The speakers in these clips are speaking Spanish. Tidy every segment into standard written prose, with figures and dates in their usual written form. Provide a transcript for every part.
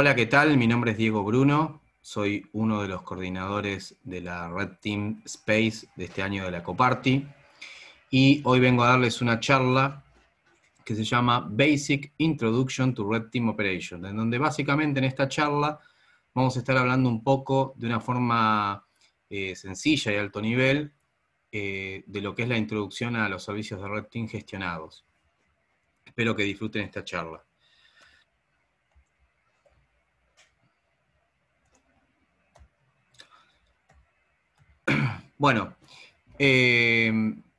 Hola, ¿qué tal? Mi nombre es Diego Bruno, soy uno de los coordinadores de la Red Team Space de este año de la Coparty, y hoy vengo a darles una charla que se llama Basic Introduction to Red Team Operation, en donde básicamente en esta charla vamos a estar hablando un poco de una forma sencilla y alto nivel de lo que es la introducción a los servicios de Red Team gestionados. Espero que disfruten esta charla. Bueno,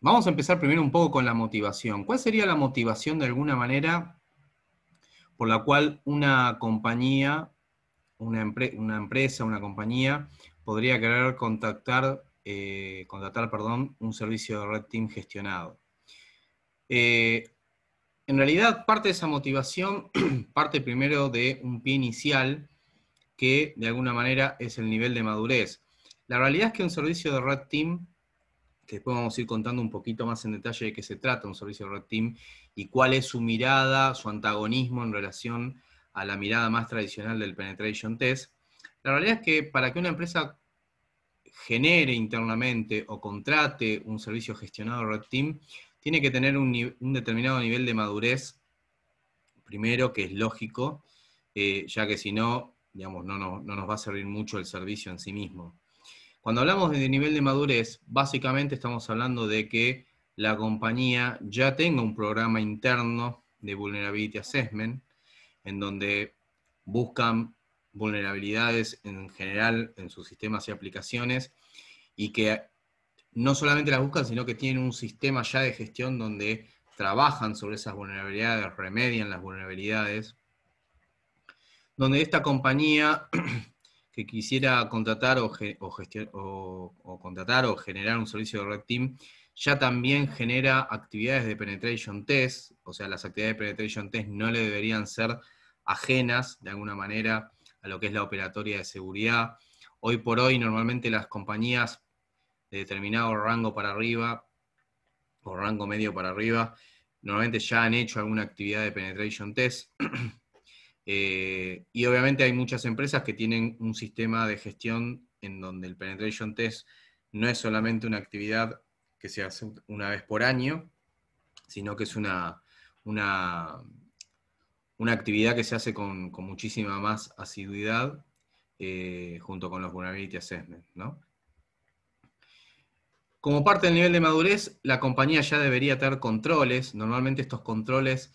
vamos a empezar primero un poco con la motivación. ¿Cuál sería la motivación de alguna manera por la cual una compañía, una empresa, una compañía podría querer contratar, un servicio de Red Team gestionado? En realidad parte de esa motivación parte primero de un pie inicial que de alguna manera es el nivel de madurez. La realidad es que un servicio de Red Team, que después vamos a ir contando un poquito más en detalle de qué se trata un servicio de Red Team y cuál es su mirada, su antagonismo en relación a la mirada más tradicional del Penetration Test, la realidad es que para que una empresa genere internamente o contrate un servicio gestionado de Red Team, tiene que tener un determinado nivel de madurez, primero, que es lógico, ya que si no, digamos, no nos va a servir mucho el servicio en sí mismo. Cuando hablamos de nivel de madurez, básicamente estamos hablando de que la compañía ya tenga un programa interno de Vulnerability Assessment, en donde buscan vulnerabilidades en general en sus sistemas y aplicaciones, y que no solamente las buscan, sino que tienen un sistema ya de gestión donde trabajan sobre esas vulnerabilidades, remedian las vulnerabilidades, donde esta compañía que quisiera contratar o generar un servicio de Red Team, ya también genera actividades de Penetration Test, o sea, las actividades de Penetration Test no le deberían ser ajenas, de alguna manera, a lo que es la operatoria de seguridad. Hoy por hoy, normalmente las compañías de determinado rango para arriba, o rango medio para arriba, normalmente ya han hecho alguna actividad de Penetration Test. Y obviamente hay muchas empresas que tienen un sistema de gestión en donde el Penetration Test no es solamente una actividad que se hace una vez por año, sino que es una actividad que se hace con muchísima más asiduidad junto con los Vulnerability Assessment, ¿no? Como parte del nivel de madurez, la compañía ya debería tener controles. Normalmente estos controles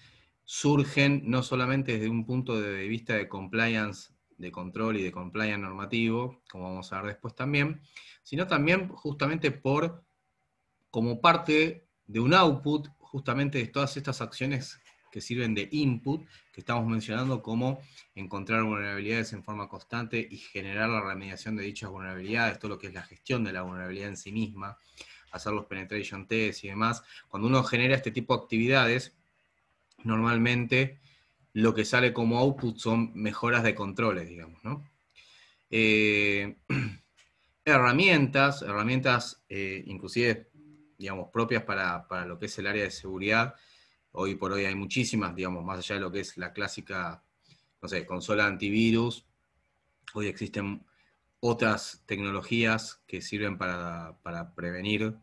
surgen no solamente desde un punto de vista de compliance, de control y de compliance normativo, como vamos a ver después también, sino también justamente como parte de un output justamente de todas estas acciones que sirven de input, que estamos mencionando como encontrar vulnerabilidades en forma constante y generar la remediación de dichas vulnerabilidades, todo lo que es la gestión de la vulnerabilidad en sí misma, hacer los penetration tests y demás. Cuando uno genera este tipo de actividades, normalmente lo que sale como output son mejoras de controles, digamos, ¿no? Herramientas inclusive, digamos, propias para lo que es el área de seguridad. Hoy por hoy hay muchísimas, digamos, más allá de lo que es la clásica, no sé, consola antivirus. Hoy existen otras tecnologías que sirven para prevenir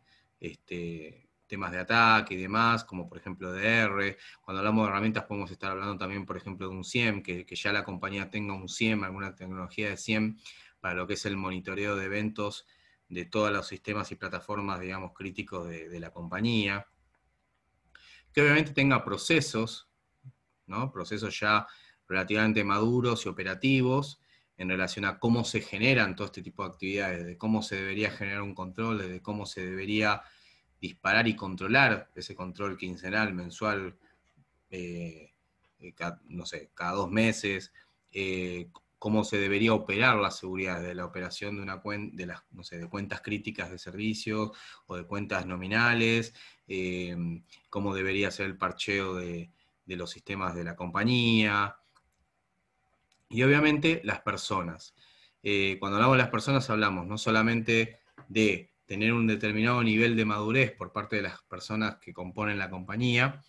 temas de ataque y demás, como por ejemplo DR. Cuando hablamos de herramientas podemos estar hablando también, por ejemplo, de un SIEM, que ya la compañía tenga un SIEM, alguna tecnología de SIEM, para lo que es el monitoreo de eventos de todos los sistemas y plataformas, digamos, críticos de la compañía. Que obviamente tenga procesos, ¿no? Procesos ya relativamente maduros y operativos en relación a cómo se generan todo este tipo de actividades, de cómo se debería generar un control, de cómo se debería disparar y controlar ese control quincenal, mensual, no sé, cada 2 meses, cómo se debería operar la seguridad de la operación de una de cuentas críticas de servicios o de cuentas nominales, cómo debería ser el parcheo de los sistemas de la compañía, y obviamente las personas. Cuando hablamos de las personas hablamos no solamente de tener un determinado nivel de madurez por parte de las personas que componen la compañía,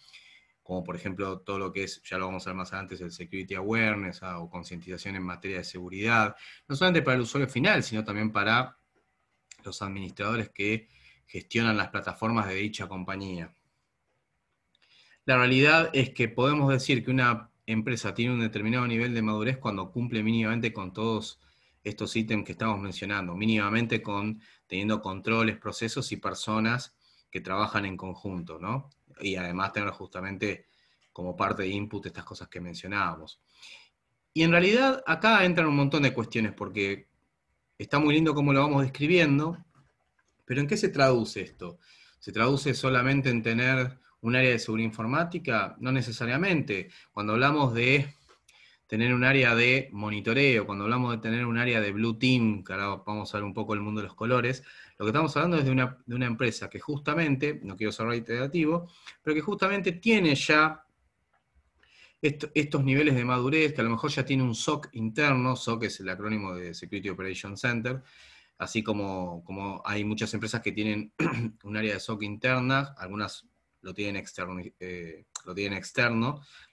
como por ejemplo todo lo que es, ya lo vamos a ver más adelante, el Security Awareness o concientización en materia de seguridad, no solamente para el usuario final, sino también para los administradores que gestionan las plataformas de dicha compañía. La realidad es que podemos decir que una empresa tiene un determinado nivel de madurez cuando cumple mínimamente con todos estos ítems que estamos mencionando, mínimamente con teniendo controles, procesos y personas que trabajan en conjunto, ¿no? Y además tener justamente como parte de input estas cosas que mencionábamos. Y en realidad acá entran un montón de cuestiones, porque está muy lindo cómo lo vamos describiendo, pero ¿en qué se traduce esto? ¿Se traduce solamente en tener un área de seguridad informática? No necesariamente. Cuando hablamos de tener un área de monitoreo, cuando hablamos de tener un área de Blue Team, que ahora vamos a ver un poco el mundo de los colores, lo que estamos hablando es de una empresa que justamente, no quiero ser reiterativo, pero que justamente tiene ya estos niveles de madurez, que a lo mejor ya tiene un SOC interno, SOC es el acrónimo de Security Operations Center, así como hay muchas empresas que tienen un área de SOC interna, algunas lo tienen externo,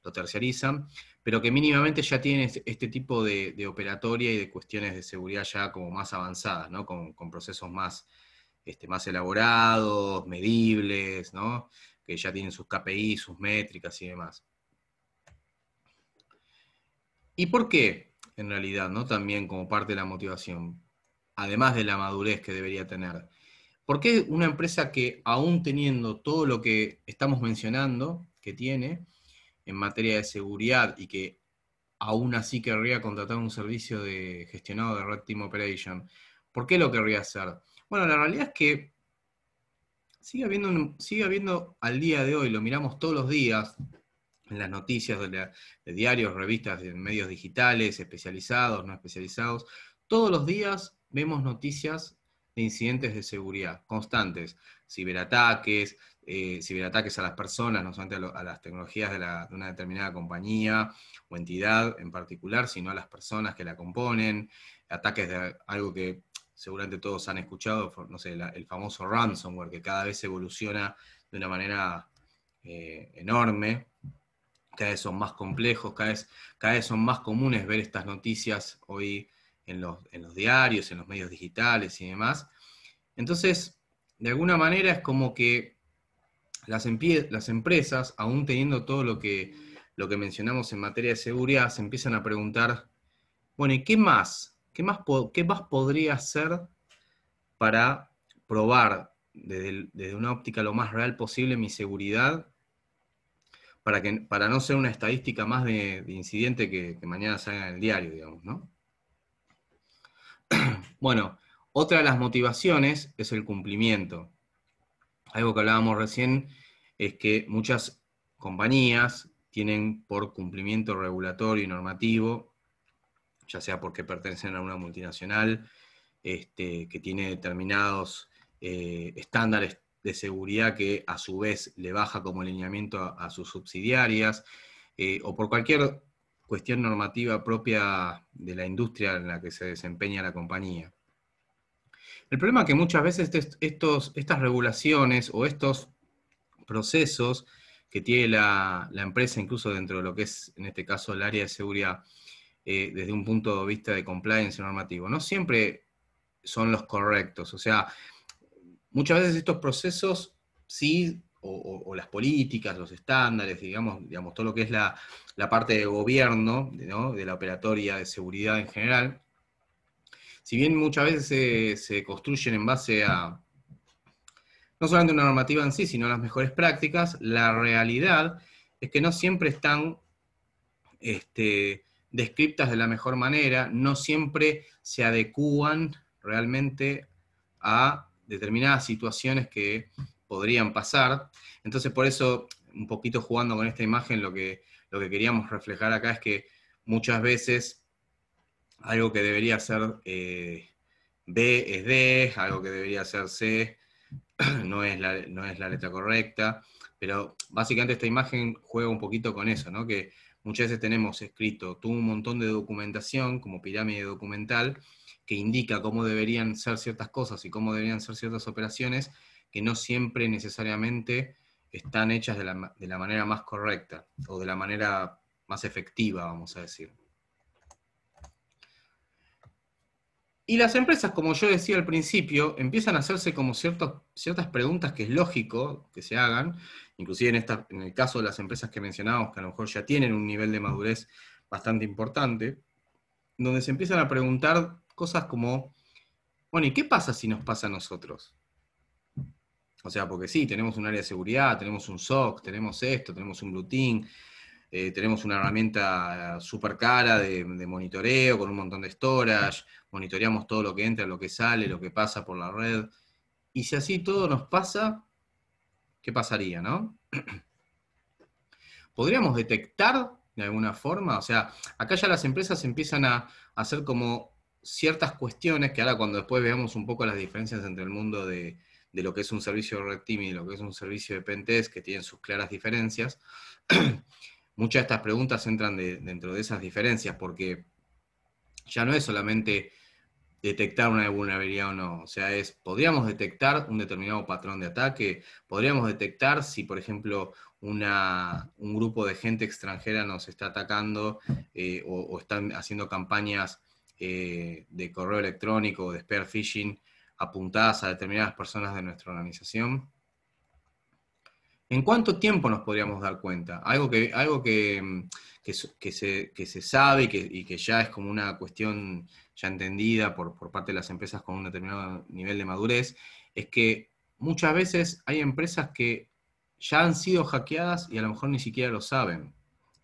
lo terciarizan, pero que mínimamente ya tienen este tipo de operatoria y de cuestiones de seguridad ya como más avanzadas, ¿no? Con procesos más elaborados, medibles, ¿no? Que ya tienen sus KPI, sus métricas y demás. ¿Y por qué? En realidad, ¿no? También como parte de la motivación, además de la madurez que debería tener. ¿Por qué una empresa que aún teniendo todo lo que estamos mencionando, que tiene en materia de seguridad y que aún así querría contratar un servicio de gestionado de Red Team Operation, por qué lo querría hacer? Bueno, la realidad es que sigue habiendo al día de hoy, lo miramos todos los días, en las noticias de diarios, revistas, de medios digitales, especializados, no especializados, todos los días vemos noticias de incidentes de seguridad constantes, ciberataques a las personas, no solamente a las tecnologías de una determinada compañía o entidad en particular, sino a las personas que la componen, ataques de algo que seguramente todos han escuchado, no sé, el famoso ransomware, que cada vez evoluciona de una manera enorme, cada vez son más complejos, cada vez son más comunes ver estas noticias hoy en los diarios, en los medios digitales y demás. Entonces, de alguna manera es como que las empresas, aún teniendo todo lo que mencionamos en materia de seguridad, se empiezan a preguntar, bueno, ¿y qué más? ¿Qué más podría hacer para probar desde una óptica lo más real posible mi seguridad? Para no ser una estadística más de incidente que mañana salga en el diario, digamos, ¿no? Bueno, otra de las motivaciones es el cumplimiento. Algo que hablábamos recién es que muchas compañías tienen por cumplimiento regulatorio y normativo, ya sea porque pertenecen a una multinacional, que tiene determinados estándares de seguridad que a su vez le baja como alineamiento a sus subsidiarias, o por cualquier cuestión normativa propia de la industria en la que se desempeña la compañía. El problema es que muchas veces estas regulaciones o estos procesos que tiene la empresa, incluso dentro de lo que es, en este caso, el área de seguridad, desde un punto de vista de compliance normativo, no siempre son los correctos. O sea, muchas veces estos procesos sí, o las políticas, los estándares, digamos todo lo que es la parte de gobierno, ¿no? De la operatoria de seguridad en general, si bien muchas veces se construyen en base a, no solamente una normativa en sí, sino a las mejores prácticas, la realidad es que no siempre están descriptas de la mejor manera, no siempre se adecúan realmente a determinadas situaciones que podrían pasar. Entonces por eso, un poquito jugando con esta imagen, lo que queríamos reflejar acá es que muchas veces algo que debería ser B es D, algo que debería ser C no es la letra correcta, pero básicamente esta imagen juega un poquito con eso, ¿no? Que muchas veces tenemos escrito todo un montón de documentación, como pirámide documental, que indica cómo deberían ser ciertas cosas y cómo deberían ser ciertas operaciones, que no siempre necesariamente están hechas de la manera más correcta o de la manera más efectiva, vamos a decir. Y las empresas, como yo decía al principio, empiezan a hacerse como ciertas preguntas que es lógico que se hagan, inclusive en el caso de las empresas que mencionábamos, que a lo mejor ya tienen un nivel de madurez bastante importante, donde se empiezan a preguntar cosas como, bueno, ¿y qué pasa si nos pasa a nosotros? O sea, porque sí, tenemos un área de seguridad, tenemos un SOC, tenemos esto, tenemos un Blue Team, tenemos una herramienta súper cara de monitoreo con un montón de storage, monitoreamos todo lo que entra, lo que sale, lo que pasa por la red. Y si así todo nos pasa, ¿qué pasaría, no? ¿Podríamos detectar de alguna forma? O sea, acá ya las empresas empiezan a hacer como ciertas cuestiones, que ahora cuando después veamos un poco las diferencias entre el mundo de lo que es un servicio de Red Team y lo que es un servicio de pentest, que tienen sus claras diferencias. Muchas de estas preguntas entran dentro de esas diferencias, porque ya no es solamente detectar una vulnerabilidad o no, o sea, es, podríamos detectar un determinado patrón de ataque, podríamos detectar si, por ejemplo, un grupo de gente extranjera nos está atacando o están haciendo campañas de correo electrónico o de spear phishing apuntadas a determinadas personas de nuestra organización. ¿En cuánto tiempo nos podríamos dar cuenta? Algo que se sabe y que ya es como una cuestión ya entendida por parte de las empresas con un determinado nivel de madurez, es que muchas veces hay empresas que ya han sido hackeadas y a lo mejor ni siquiera lo saben,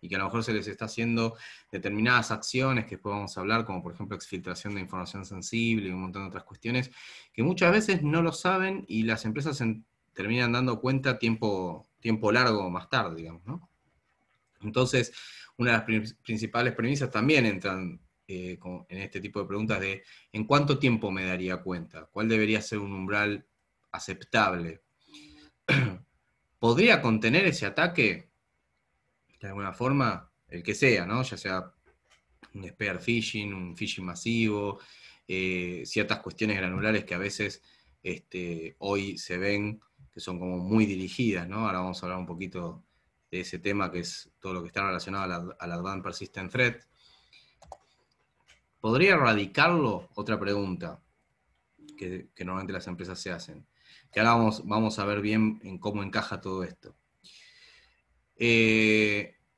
y que a lo mejor se les está haciendo determinadas acciones que después vamos a hablar, como por ejemplo exfiltración de información sensible y un montón de otras cuestiones, que muchas veces no lo saben y las empresas terminan dando cuenta tiempo largo más tarde, digamos, ¿no? Entonces, una de las principales premisas también entran en este tipo de preguntas de ¿en cuánto tiempo me daría cuenta? ¿Cuál debería ser un umbral aceptable? ¿Podría contener ese ataque de alguna forma? El que sea, ¿no? Ya sea un spear phishing, un phishing masivo, ciertas cuestiones granulares que a veces hoy se ven que son como muy dirigidas, ¿no? Ahora vamos a hablar un poquito de ese tema, que es todo lo que está relacionado al Advanced Persistent Threat. ¿Podría erradicarlo? Otra pregunta que normalmente las empresas se hacen. Que ahora vamos a ver bien en cómo encaja todo esto.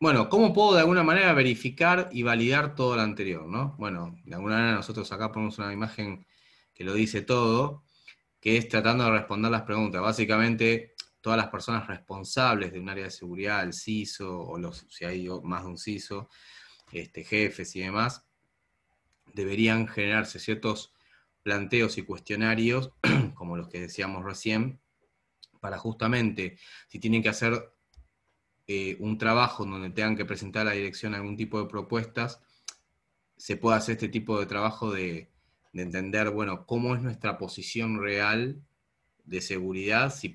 Bueno, ¿cómo puedo de alguna manera verificar y validar todo lo anterior, ¿no? Bueno, de alguna manera nosotros acá ponemos una imagen que lo dice todo, que es tratando de responder las preguntas. Básicamente, todas las personas responsables de un área de seguridad, el CISO, si hay más de un CISO, jefes y demás, deberían generarse ciertos planteos y cuestionarios, como los que decíamos recién, para justamente, si tienen que hacer un trabajo donde tengan que presentar a la dirección algún tipo de propuestas, se pueda hacer este tipo de trabajo de entender, bueno, cómo es nuestra posición real de seguridad si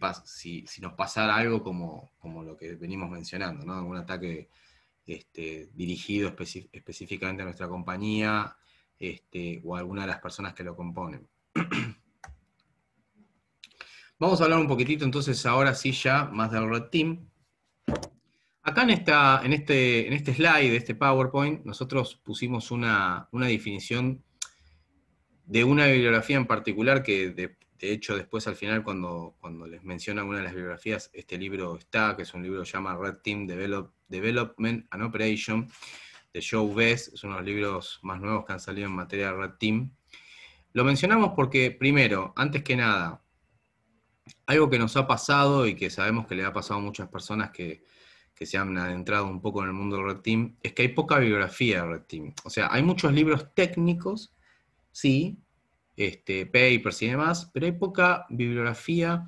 nos pasara algo como lo que venimos mencionando, ¿no? Algún ataque dirigido específicamente a nuestra compañía o a alguna de las personas que lo componen. Vamos a hablar un poquitito entonces ahora sí ya más del Red Team. Acá en este slide, de este PowerPoint, nosotros pusimos una definición de una bibliografía en particular, que de hecho después al final cuando les menciono alguna de las bibliografías, este libro está, que es un libro que se llama Red Team Development and Operation, de Joe Vest, es uno de los libros más nuevos que han salido en materia de Red Team. Lo mencionamos porque, primero, antes que nada, algo que nos ha pasado y que sabemos que le ha pasado a muchas personas que se han adentrado un poco en el mundo del Red Team, es que hay poca bibliografía de Red Team. O sea, hay muchos libros técnicos, sí, papers y demás, pero hay poca bibliografía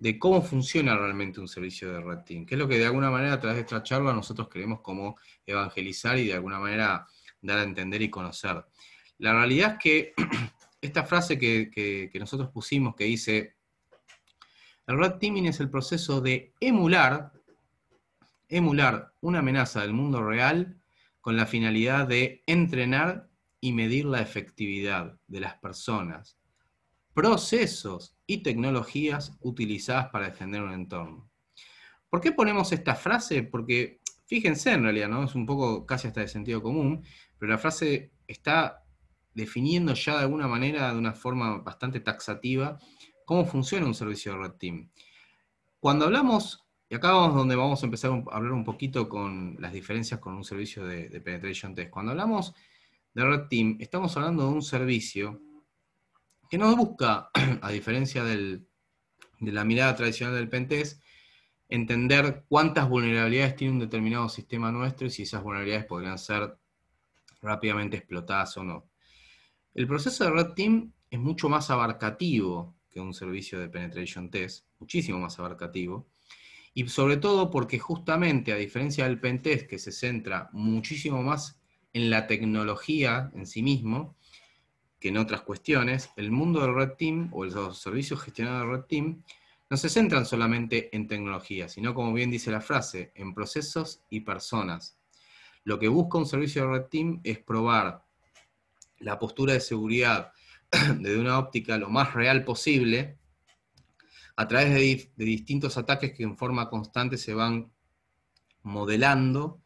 de cómo funciona realmente un servicio de Red Team, que es lo que de alguna manera a través de esta charla nosotros queremos como evangelizar y de alguna manera dar a entender y conocer. La realidad es que esta frase que nosotros pusimos, que dice, el Red Teaming es el proceso de emular una amenaza del mundo real con la finalidad de entrenar y medir la efectividad de las personas, procesos y tecnologías utilizadas para defender un entorno. ¿Por qué ponemos esta frase? Porque, fíjense en realidad, ¿no? Es un poco casi hasta de sentido común, pero la frase está definiendo ya de alguna manera, de una forma bastante taxativa, cómo funciona un servicio de Red Team. Cuando hablamos, y acá vamos donde vamos a empezar a hablar un poquito con las diferencias con un servicio de penetration test. Cuando hablamos de Red Team, estamos hablando de un servicio que no busca, a diferencia de la mirada tradicional del pentest, entender cuántas vulnerabilidades tiene un determinado sistema nuestro y si esas vulnerabilidades podrían ser rápidamente explotadas o no. El proceso de Red Team es mucho más abarcativo que un servicio de penetration test, muchísimo más abarcativo, y sobre todo porque justamente, a diferencia del pentest, que se centra muchísimo más en la tecnología en sí mismo, que en otras cuestiones, el mundo del Red Team, o los servicios gestionados del Red Team, no se centran solamente en tecnología, sino, como bien dice la frase, en procesos y personas. Lo que busca un servicio de Red Team es probar la postura de seguridad desde una óptica lo más real posible, a través de distintos ataques que en forma constante se van modelando,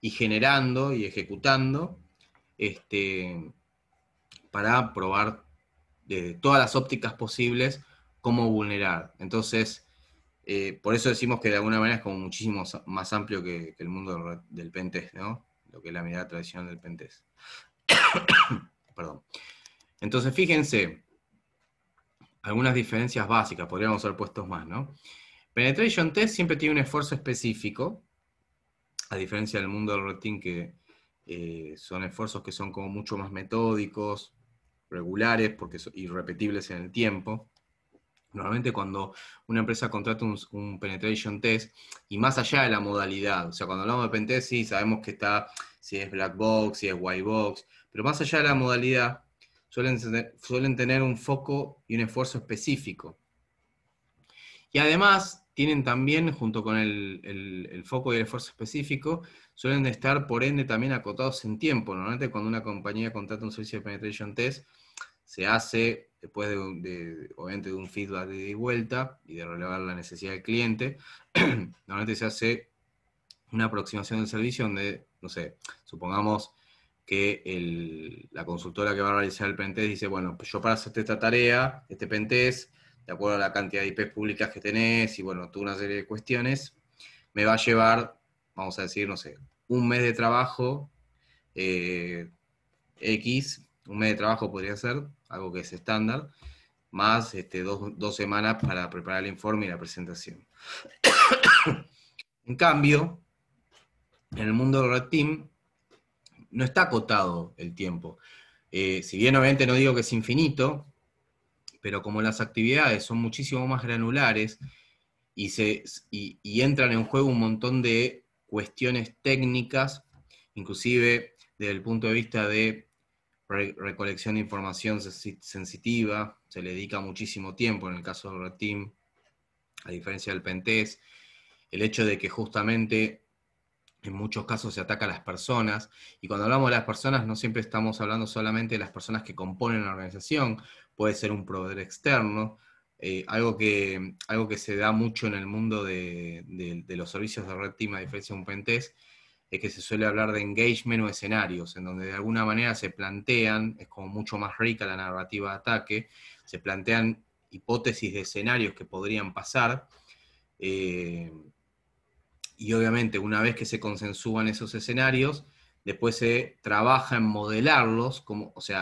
y generando, y ejecutando, para probar de todas las ópticas posibles cómo vulnerar. Entonces, por eso decimos que de alguna manera es como muchísimo más amplio que el mundo del pentest, ¿no? Lo que es la mirada tradicional del pentest. Perdón. Entonces, fíjense, algunas diferencias básicas, podríamos haber puesto más, ¿no? Penetration Test siempre tiene un esfuerzo específico, a diferencia del mundo del Red Team, que son esfuerzos que son como mucho más metódicos, regulares, porque son irrepetibles en el tiempo. Normalmente cuando una empresa contrata un penetration test, y más allá de la modalidad, o sea, cuando hablamos de pentest, sí, sabemos que está, si es black box, si es white box, pero más allá de la modalidad, suelen tener un foco y un esfuerzo específico. Y además, tienen también, junto con el foco y el esfuerzo específico, suelen estar, por ende, también acotados en tiempo. Normalmente cuando una compañía contrata un servicio de penetration test, se hace, después obviamente de un feedback de ida y vuelta, y de relevar la necesidad del cliente, normalmente se hace una aproximación del servicio donde, no sé, supongamos que la consultora que va a realizar el pentest dice, bueno, pues yo para hacerte esta tarea, este pentest, de acuerdo a la cantidad de IPs públicas que tenés, y bueno, toda una serie de cuestiones, me va a llevar, vamos a decir, no sé, un mes de trabajo, un mes de trabajo podría ser, algo que es estándar, más dos semanas para preparar el informe y la presentación. En cambio, en el mundo del Red Team, no está acotado el tiempo. Si bien obviamente no digo que es infinito, pero como las actividades son muchísimo más granulares, y entran en juego un montón de cuestiones técnicas, inclusive desde el punto de vista de recolección de información sensitiva, se le dedica muchísimo tiempo en el caso del Red Team, a diferencia del pentest, el hecho de que justamente en muchos casos se ataca a las personas, y cuando hablamos de las personas no siempre estamos hablando solamente de las personas que componen la organización, puede ser un proveedor externo, algo que se da mucho en el mundo de los servicios de Red Team, a diferencia de un pentest, es que se suele hablar de engagement o escenarios, en donde de alguna manera se plantean, es como mucho más rica la narrativa de ataque, se plantean hipótesis de escenarios que podrían pasar, y obviamente una vez que se consensúan esos escenarios, después se trabaja en modelarlos,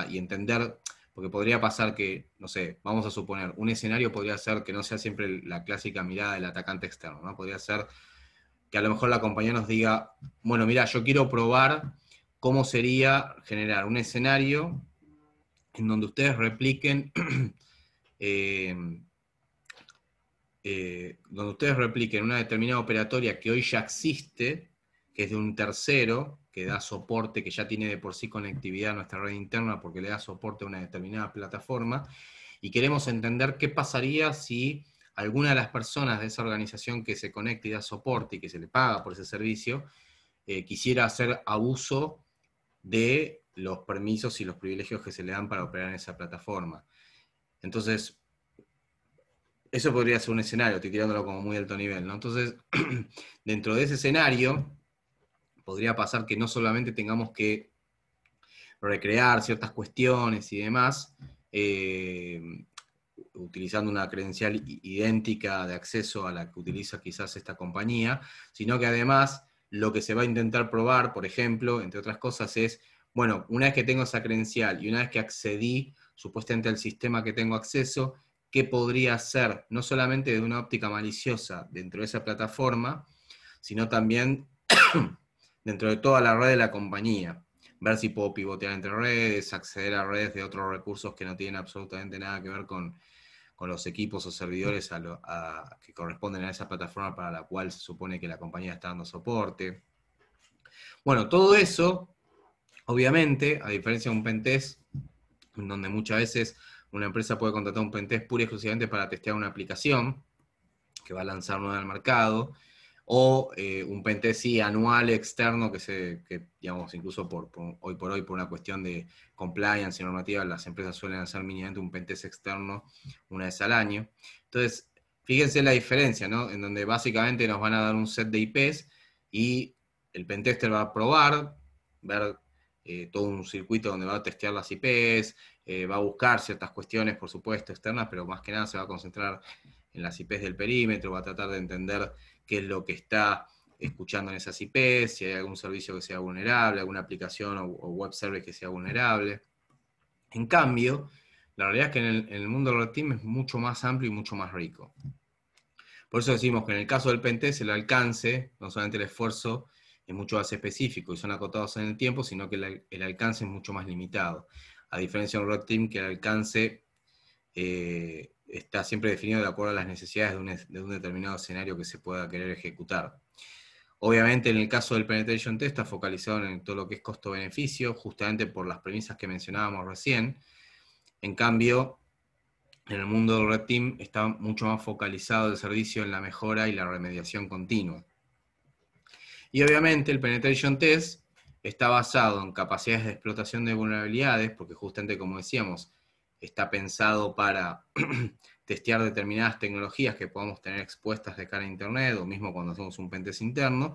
y entender, porque podría pasar que, no sé, vamos a suponer, un escenario podría ser que no sea siempre la clásica mirada del atacante externo, ¿no? Podría ser que a lo mejor la compañía nos diga, bueno, mirá, yo quiero probar cómo sería generar un escenario en donde ustedes repliquen una determinada operatoria que hoy ya existe, que es de un tercero, que da soporte, que ya tiene de por sí conectividad a nuestra red interna porque le da soporte a una determinada plataforma, y queremos entender qué pasaría si alguna de las personas de esa organización que se conecta y da soporte y que se le paga por ese servicio, quisiera hacer abuso de los permisos y los privilegios que se le dan para operar en esa plataforma. Entonces, eso podría ser un escenario, estoy tirándolo como muy alto nivel, ¿no? Entonces, dentro de ese escenario, podría pasar que no solamente tengamos que recrear ciertas cuestiones y demás, utilizando una credencial idéntica de acceso a la que utiliza quizás esta compañía, sino que además lo que se va a intentar probar, por ejemplo, entre otras cosas es, bueno, una vez que tengo esa credencial y una vez que accedí supuestamente al sistema que tengo acceso, ¿qué podría hacer? No solamente de una óptica maliciosa dentro de esa plataforma, sino también dentro de toda la red de la compañía. Ver si puedo pivotear entre redes, acceder a redes de otros recursos que no tienen absolutamente nada que ver con los equipos o servidores que corresponden a esa plataforma para la cual se supone que la compañía está dando soporte. Bueno, todo eso, obviamente, a diferencia de un pentest, en donde muchas veces una empresa puede contratar un pentest pura y exclusivamente para testear una aplicación que va a lanzar nueva al mercado, o un pentest anual externo que digamos, incluso hoy por hoy, por una cuestión de compliance y normativa, las empresas suelen hacer mínimamente un pentest externo una vez al año. Entonces, fíjense la diferencia, ¿no? En donde básicamente nos van a dar un set de IPs y el pentester va a probar, ver todo un circuito donde va a testear las IPs, va a buscar ciertas cuestiones, por supuesto, externas, pero más que nada se va a concentrar en las IPs del perímetro, va a tratar de entender qué es lo que está escuchando en esas IPs, si hay algún servicio que sea vulnerable, alguna aplicación o web service que sea vulnerable. En cambio, la realidad es que en el mundo del Red Team es mucho más amplio y mucho más rico. Por eso decimos que en el caso del pentest el alcance, no solamente el esfuerzo, es mucho más específico y son acotados en el tiempo, sino que el alcance es mucho más limitado. A diferencia de un Red Team que el alcance está siempre definido de acuerdo a las necesidades de un determinado escenario que se pueda querer ejecutar. Obviamente en el caso del penetration test está focalizado en todo lo que es costo-beneficio, justamente por las premisas que mencionábamos recién. En cambio, en el mundo del Red Team está mucho más focalizado el servicio en la mejora y la remediación continua. Y obviamente el penetration test está basado en capacidades de explotación de vulnerabilidades, porque justamente como decíamos, está pensado para testear determinadas tecnologías que podamos tener expuestas de cara a internet, o mismo cuando hacemos un pentest interno,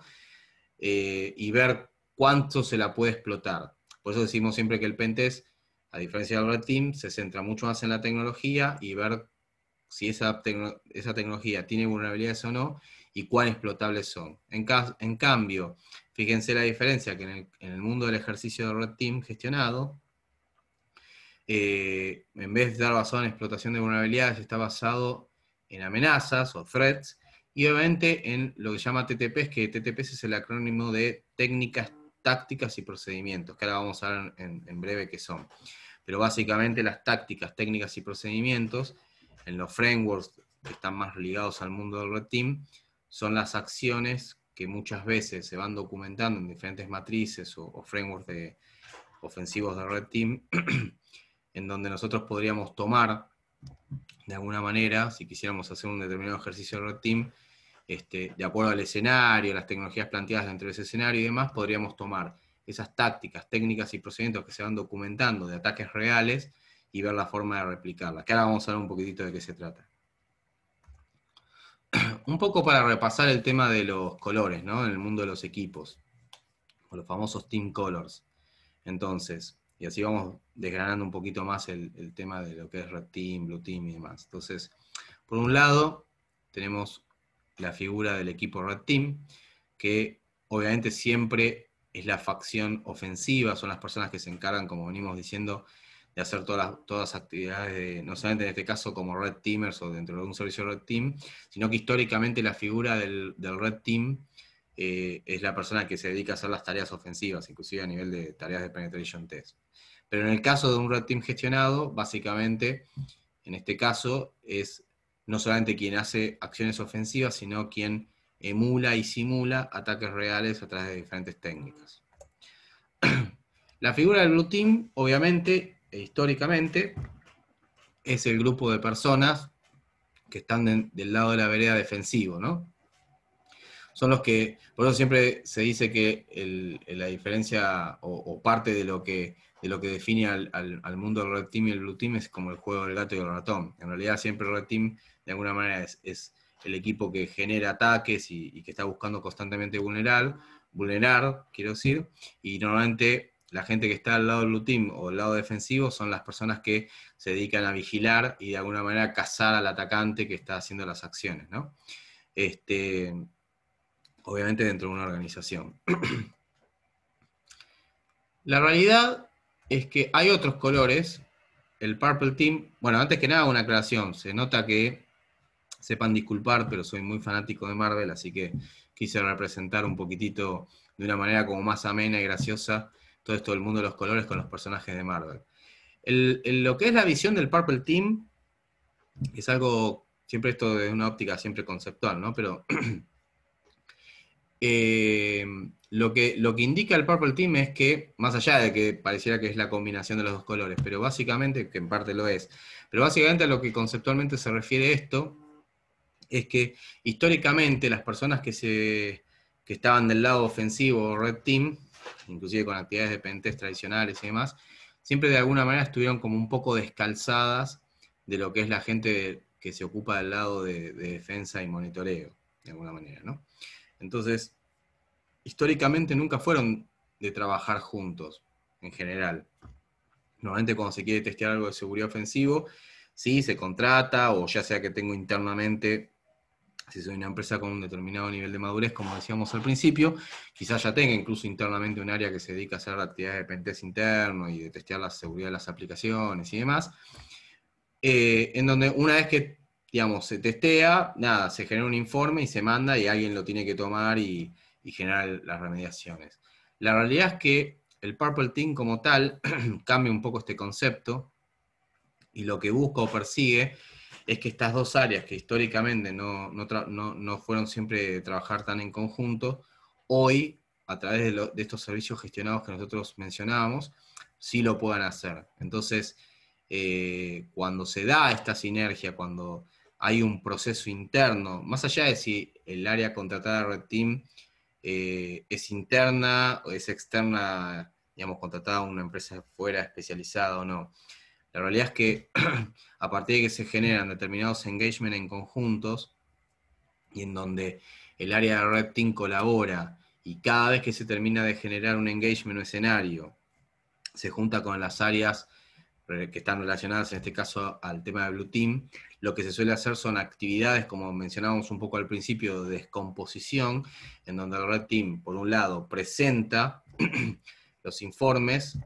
y ver cuánto se la puede explotar. Por eso decimos siempre que el pentest, a diferencia del Red Team, se centra mucho más en la tecnología y ver si esa tecnología tiene vulnerabilidades o no, y cuán explotables son. En cambio, fíjense la diferencia que en el mundo del ejercicio del Red Team gestionado, en vez de estar basado en explotación de vulnerabilidades, está basado en amenazas o threats, y obviamente en lo que se llama TTPs, que TTPs es el acrónimo de técnicas, tácticas y procedimientos, que ahora vamos a ver en breve qué son. Pero básicamente las tácticas, técnicas y procedimientos, en los frameworks que están más ligados al mundo del Red Team, son las acciones que muchas veces se van documentando en diferentes matrices o frameworks ofensivos del Red Team, en donde nosotros podríamos tomar, de alguna manera, si quisiéramos hacer un determinado ejercicio de Red Team, de acuerdo al escenario, las tecnologías planteadas dentro de ese escenario y demás, podríamos tomar esas tácticas, técnicas y procedimientos que se van documentando de ataques reales y ver la forma de replicarlas. Que ahora vamos a ver un poquitito de qué se trata. Un poco para repasar el tema de los colores, ¿no? En el mundo de los equipos, o los famosos Team Colors. Entonces, y así vamos desgranando un poquito más el tema de lo que es Red Team, Blue Team y demás. Entonces, por un lado, tenemos la figura del equipo Red Team, que obviamente siempre es la facción ofensiva, son las personas que se encargan, como venimos diciendo, de hacer todas las actividades, no solamente en este caso como Red Teamers o dentro de un servicio Red Team, sino que históricamente la figura del Red Team es la persona que se dedica a hacer las tareas ofensivas, inclusive a nivel de tareas de penetration test. Pero en el caso de un Red Team gestionado, básicamente, en este caso, es no solamente quien hace acciones ofensivas, sino quien emula y simula ataques reales a través de diferentes técnicas. La figura del Blue Team, obviamente, e históricamente, es el grupo de personas que están del lado de la vereda defensivo, ¿no? son los que, por eso siempre se dice que la diferencia o parte de lo que define al mundo del Red Team y el Blue Team es como el juego del gato y el ratón. En realidad siempre el Red Team de alguna manera es el equipo que genera ataques y que está buscando constantemente vulnerar, quiero decir, y normalmente la gente que está al lado del Blue Team o al lado defensivo son las personas que se dedican a vigilar y de alguna manera cazar al atacante que está haciendo las acciones, ¿no? Obviamente dentro de una organización. La realidad es que hay otros colores. El Purple Team, bueno, antes que nada una aclaración, se nota que, sepan disculpar, pero soy muy fanático de Marvel, así que quise representar un poquitito de una manera como más amena y graciosa todo esto del mundo de los colores con los personajes de Marvel. Lo que es la visión del Purple Team es algo, siempre esto de una óptica siempre conceptual, ¿no? Pero lo que indica el Purple Team es que, más allá de que pareciera que es la combinación de los dos colores, pero básicamente, que en parte lo es, pero básicamente a lo que conceptualmente se refiere esto, es que históricamente las personas que estaban del lado ofensivo o Red Team, inclusive con actividades de pentest tradicionales y demás, siempre de alguna manera estuvieron como un poco descalzadas de lo que es la gente que se ocupa del lado de defensa y monitoreo, de alguna manera, ¿no? Entonces, históricamente nunca fueron de trabajar juntos, en general. Normalmente cuando se quiere testear algo de seguridad ofensivo, sí, se contrata, o ya sea que tengo internamente, si soy una empresa con un determinado nivel de madurez, como decíamos al principio, quizás ya tenga incluso internamente un área que se dedica a hacer actividades de pentest interno y de testear la seguridad de las aplicaciones y demás, en donde una vez que, digamos, se testea, nada, se genera un informe y se manda y alguien lo tiene que tomar y generar las remediaciones. La realidad es que el Purple Team como tal cambia un poco este concepto, y lo que busca o persigue es que estas dos áreas que históricamente no fueron siempre de trabajar tan en conjunto, hoy, a través de estos servicios gestionados que nosotros mencionábamos, sí lo puedan hacer. Entonces, cuando se da esta sinergia, cuando hay un proceso interno, más allá de si el área contratada de Red Team es interna o es externa, digamos, contratada a una empresa fuera especializada o no, la realidad es que a partir de que se generan determinados engagement en conjuntos y en donde el área de Red Team colabora y cada vez que se termina de generar un engagement o escenario se junta con las áreas que están relacionadas en este caso al tema de Blue Team, lo que se suele hacer son actividades, como mencionábamos un poco al principio, de descomposición, en donde el Red Team, por un lado, presenta los informes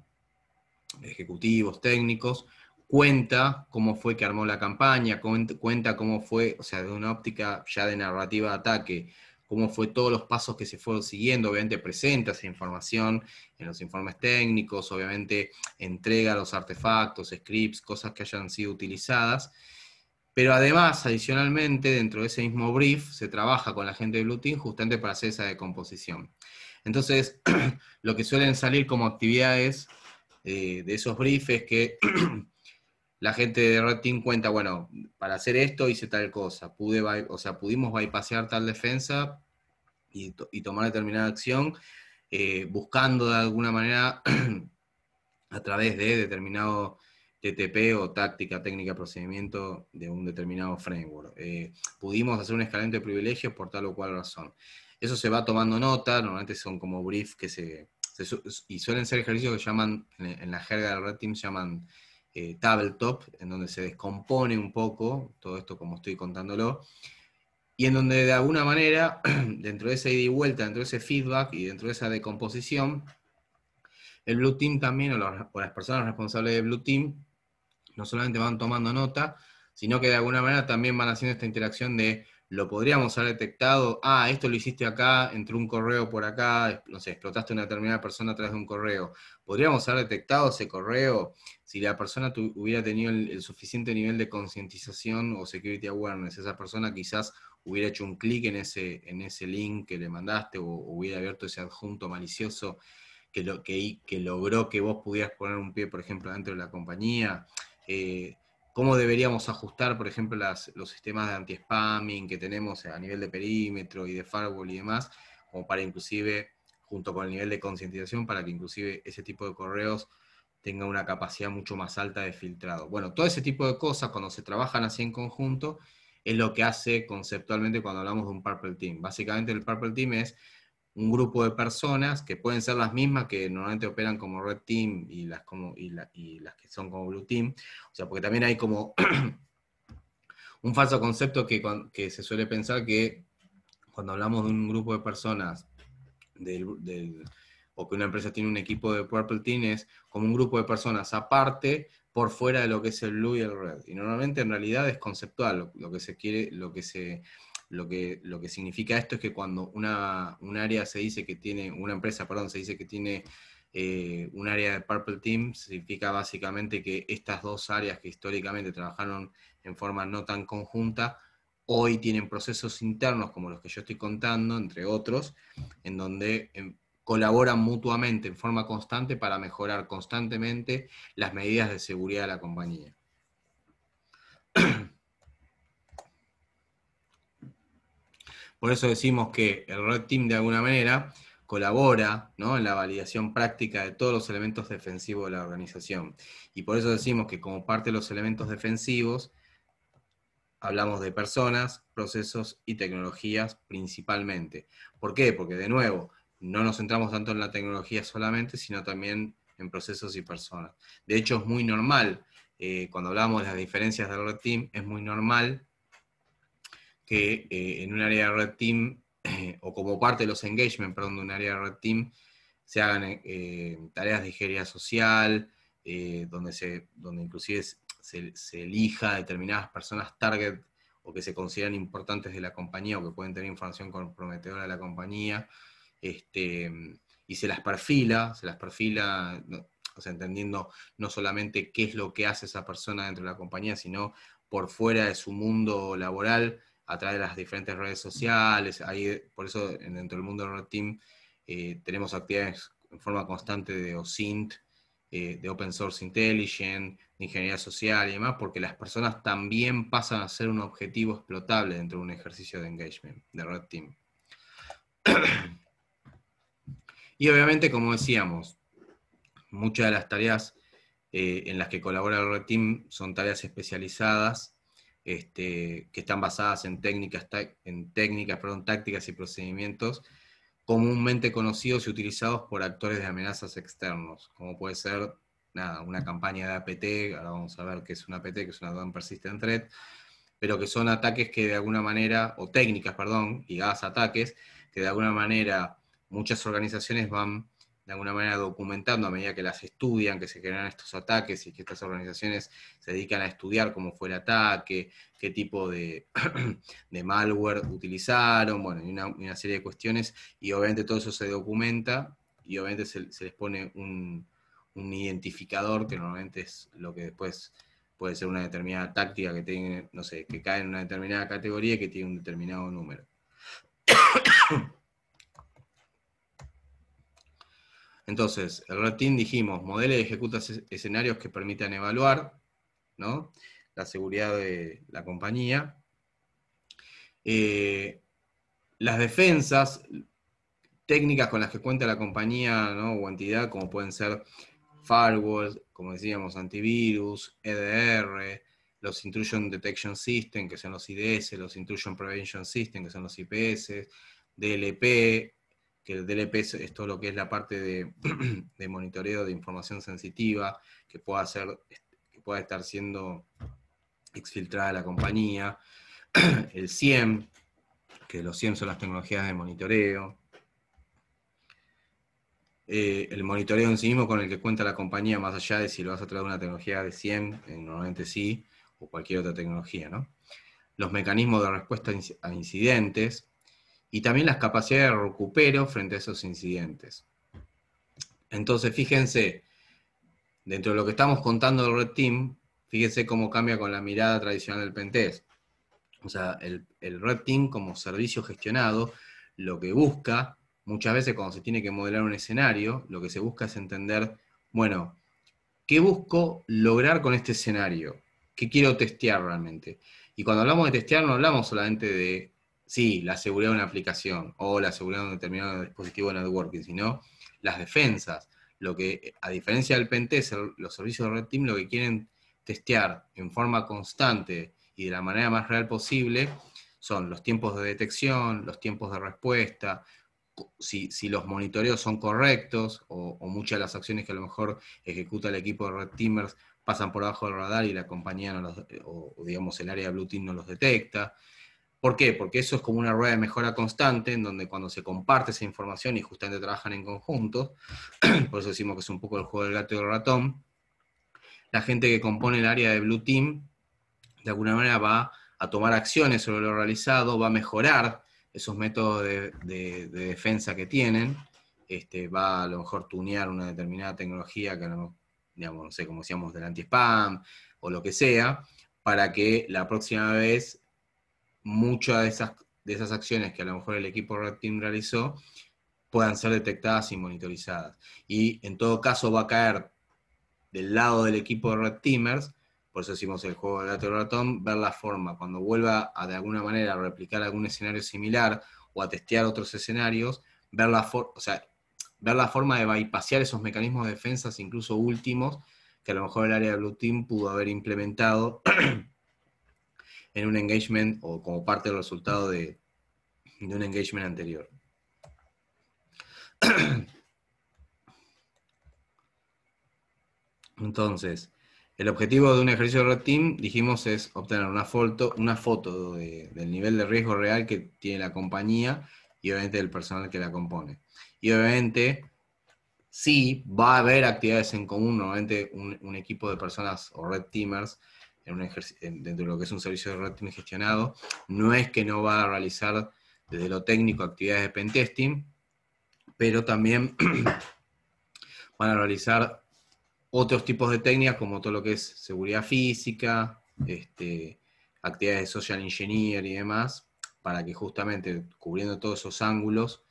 ejecutivos, técnicos, cuenta cómo fue que armó la campaña, cuenta cómo fue, o sea, de una óptica ya de narrativa de ataque, cómo fue todos los pasos que se fueron siguiendo, obviamente presenta esa información en los informes técnicos, obviamente entrega los artefactos, scripts, cosas que hayan sido utilizadas, pero además, adicionalmente, dentro de ese mismo brief, se trabaja con la gente de Blue Team justamente para hacer esa decomposición. Entonces, lo que suelen salir como actividades de esos briefs que la gente de Red Team cuenta, bueno, para hacer esto hice tal cosa, pudimos bypasear tal defensa y tomar determinada acción, buscando de alguna manera a través de determinado TTP o táctica, técnica, procedimiento de un determinado framework. Pudimos hacer un escalamiento de privilegios por tal o cual razón. Eso se va tomando nota, normalmente son como briefs que y suelen ser ejercicios que llaman, en la jerga del Red Team, llaman tabletop, en donde se descompone un poco todo esto como estoy contándolo, y en donde de alguna manera, dentro de esa ida y vuelta, dentro de ese feedback y dentro de esa decomposición, el Blue Team también, o las personas responsables de Blue Team, no solamente van tomando nota, sino que de alguna manera también van haciendo esta interacción de lo podríamos haber detectado, ah, esto lo hiciste acá, entró un correo por acá, no sé, explotaste a una determinada persona a través de un correo. Podríamos haber detectado ese correo si la persona hubiera tenido el suficiente nivel de concientización o security awareness. Esa persona quizás hubiera hecho un clic en ese link que le mandaste o hubiera abierto ese adjunto malicioso que logró que vos pudieras poner un pie, por ejemplo, dentro de la compañía. cómo deberíamos ajustar, por ejemplo, los sistemas de anti-spamming que tenemos a nivel de perímetro y de firewall y demás, como para inclusive, junto con el nivel de concientización, para que inclusive ese tipo de correos tenga una capacidad mucho más alta de filtrado. Bueno, todo ese tipo de cosas, cuando se trabajan así en conjunto, es lo que hace conceptualmente cuando hablamos de un Purple Team. Básicamente el Purple Team es un grupo de personas que pueden ser las mismas que normalmente operan como Red Team y las que son como Blue Team. O sea, porque también hay como un falso concepto que se suele pensar que cuando hablamos de un grupo de personas o que una empresa tiene un equipo de Purple Team es como un grupo de personas aparte por fuera de lo que es el Blue y el Red. Y normalmente en realidad es conceptual. Lo que significa esto es que cuando una empresa se dice que tiene un área de Purple Team, significa básicamente que estas dos áreas que históricamente trabajaron en forma no tan conjunta, hoy tienen procesos internos como los que yo estoy contando, entre otros, en donde colaboran mutuamente en forma constante para mejorar constantemente las medidas de seguridad de la compañía. Por eso decimos que el Red Team de alguna manera colabora, ¿no?, en la validación práctica de todos los elementos defensivos de la organización. Y por eso decimos que como parte de los elementos defensivos, hablamos de personas, procesos y tecnologías principalmente. ¿Por qué? Porque de nuevo, no nos centramos tanto en la tecnología solamente, sino también en procesos y personas. De hecho es muy normal, cuando hablamos de las diferencias del Red Team, es muy normal que en un área de Red Team, o como parte de los engagement, perdón, de un área de Red Team, se hagan tareas de ingeniería social, donde inclusive se elija a determinadas personas target, o que se consideran importantes de la compañía, o que pueden tener información comprometedora de la compañía, y se las perfila, o sea, entendiendo no solamente qué es lo que hace esa persona dentro de la compañía, sino por fuera de su mundo laboral, a través de las diferentes redes sociales. Ahí, por eso dentro del mundo del Red Team tenemos actividades en forma constante de OSINT, de Open Source Intelligence, de ingeniería social y demás, porque las personas también pasan a ser un objetivo explotable dentro de un ejercicio de engagement de Red Team. Y obviamente, como decíamos, muchas de las tareas en las que colabora el Red Team son tareas especializadas, que están basadas en tácticas y procedimientos comúnmente conocidos y utilizados por actores de amenazas externos, como puede ser una campaña de APT, ahora vamos a ver qué es una APT, que es una Advanced Persistent Threat, pero que son ataques que de alguna manera, o técnicas, perdón, ligadas a ataques, que de alguna manera muchas organizaciones van de alguna manera documentando a medida que las estudian, que se generan estos ataques y que estas organizaciones se dedican a estudiar cómo fue el ataque, qué tipo de malware utilizaron, bueno, y una serie de cuestiones, y obviamente todo eso se documenta, y obviamente se les pone un identificador, que normalmente es lo que después puede ser una determinada táctica que tiene, no sé, que cae en una determinada categoría y que tiene un determinado número. Entonces, el Red Team, dijimos, modela y ejecuta escenarios que permitan evaluar, ¿no?, la seguridad de la compañía. Las defensas, técnicas con las que cuenta la compañía, ¿no?, o entidad, como pueden ser firewalls, como decíamos, antivirus, EDR, los Intrusion Detection System, que son los IDS, los Intrusion Prevention System, que son los IPS, DLP, que el DLP es todo lo que es la parte de monitoreo de información sensitiva, que pueda estar siendo exfiltrada a la compañía, el SIEM, que los SIEM son las tecnologías de monitoreo, el monitoreo en sí mismo con el que cuenta la compañía, más allá de si lo vas a traer una tecnología de SIEM, normalmente sí, o cualquier otra tecnología, ¿no? Los mecanismos de respuesta a incidentes, y también las capacidades de recupero frente a esos incidentes. Entonces, fíjense, dentro de lo que estamos contando del Red Team, fíjense cómo cambia con la mirada tradicional del pentest. O sea, el Red Team como servicio gestionado, lo que busca, muchas veces cuando se tiene que modelar un escenario, lo que se busca es entender, bueno, ¿qué busco lograr con este escenario? ¿Qué quiero testear realmente? Y cuando hablamos de testear no hablamos solamente de, sí, la seguridad de una aplicación o la seguridad de un determinado dispositivo de networking, sino las defensas. Lo que, a diferencia del pentest, los servicios de Red Team lo que quieren testear en forma constante y de la manera más real posible son los tiempos de detección, los tiempos de respuesta, si los monitoreos son correctos, o muchas de las acciones que a lo mejor ejecuta el equipo de Red Teamers pasan por abajo del radar y la compañía no los, o digamos el área de Blue Team no los detecta. ¿Por qué? Porque eso es como una rueda de mejora constante, en donde cuando se comparte esa información y justamente trabajan en conjunto, por eso decimos que es un poco el juego del gato y el ratón, la gente que compone el área de Blue Team, de alguna manera va a tomar acciones sobre lo realizado, va a mejorar esos métodos de defensa que tienen, va a lo mejor tunear una determinada tecnología, que digamos, no sé, como decíamos, del anti-spam, o lo que sea, para que la próxima vez muchas de esas acciones que a lo mejor el equipo Red Team realizó puedan ser detectadas y monitorizadas. Y en todo caso va a caer del lado del equipo de Red Teamers, por eso decimos el juego del gato y el ratón, ver la forma. Cuando vuelva a de alguna manera a replicar algún escenario similar o a testear otros escenarios, ver la forma de bypasear esos mecanismos de defensa, incluso últimos, que a lo mejor el área de Blue Team pudo haber implementado en un engagement o como parte del resultado de un engagement anterior. Entonces, el objetivo de un ejercicio de Red Team, dijimos, es obtener una foto del nivel de riesgo real que tiene la compañía y obviamente del personal que la compone. Y obviamente, sí, va a haber actividades en común, normalmente un equipo de personas o Red Teamers dentro de lo que es un servicio de Red Team gestionado, no es que no va a realizar desde lo técnico actividades de pentesting, pero también van a realizar otros tipos de técnicas como todo lo que es seguridad física, actividades de social engineer y demás, para que justamente cubriendo todos esos ángulos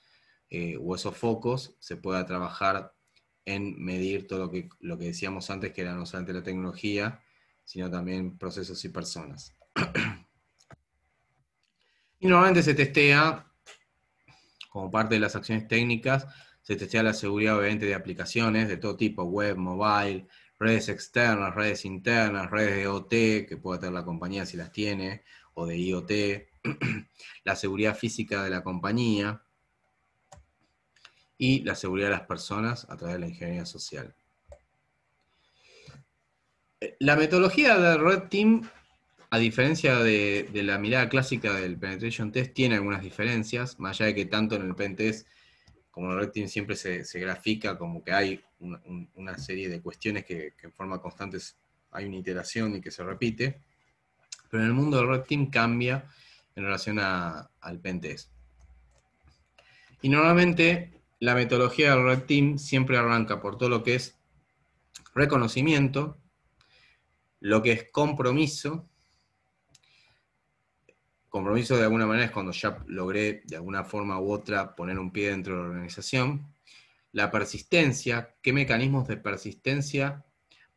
o esos focos se pueda trabajar en medir todo lo que decíamos antes, que era no solamente la tecnología, sino también procesos y personas. Y normalmente se testea, como parte de las acciones técnicas, se testea la seguridad obviamente de aplicaciones de todo tipo, web, mobile, redes externas, redes internas, redes de OT, que pueda tener la compañía si las tiene, o de IoT, la seguridad física de la compañía, y la seguridad de las personas a través de la ingeniería social. La metodología de Red Team, a diferencia de la mirada clásica del Penetration Test, tiene algunas diferencias, más allá de que tanto en el Pentest como en el Red Team siempre se grafica como que hay una serie de cuestiones que en forma constante hay una iteración y que se repite, pero en el mundo del Red Team cambia en relación al Pentest. Y normalmente la metodología del Red Team siempre arranca por todo lo que es reconocimiento, lo que es compromiso de alguna manera es cuando ya logré de alguna forma u otra poner un pie dentro de la organización, la persistencia, qué mecanismos de persistencia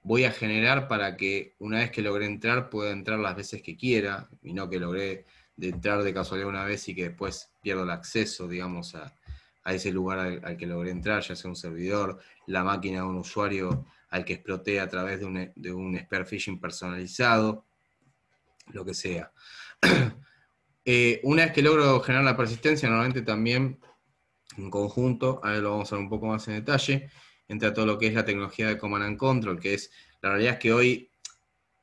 voy a generar para que una vez que logré entrar, pueda entrar las veces que quiera, y no que logré de entrar de casualidad una vez y que después pierdo el acceso, digamos, a ese lugar al que logré entrar, ya sea un servidor, la máquina de un usuario al que exploté a través de un spear phishing personalizado, lo que sea. Una vez que logro generar la persistencia, normalmente también en conjunto, ahora lo vamos a ver un poco más en detalle, entra todo lo que es la tecnología de Command and Control, que es, la realidad es que hoy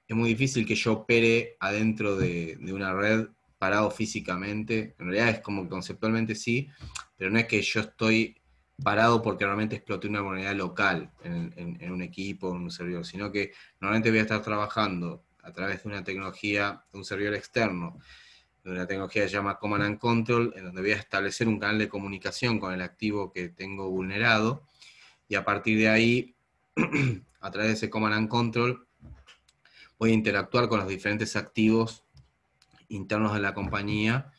es muy difícil que yo opere adentro de una red parado físicamente, en realidad es como que conceptualmente sí, pero no es que yo estoy parado porque realmente exploté una vulnerabilidad local en un equipo, en un servidor, sino que normalmente voy a estar trabajando a través de una tecnología, de un servidor externo, de una tecnología que se llama Command and Control, en donde voy a establecer un canal de comunicación con el activo que tengo vulnerado, y a partir de ahí, a través de ese Command and Control, voy a interactuar con los diferentes activos internos de la compañía,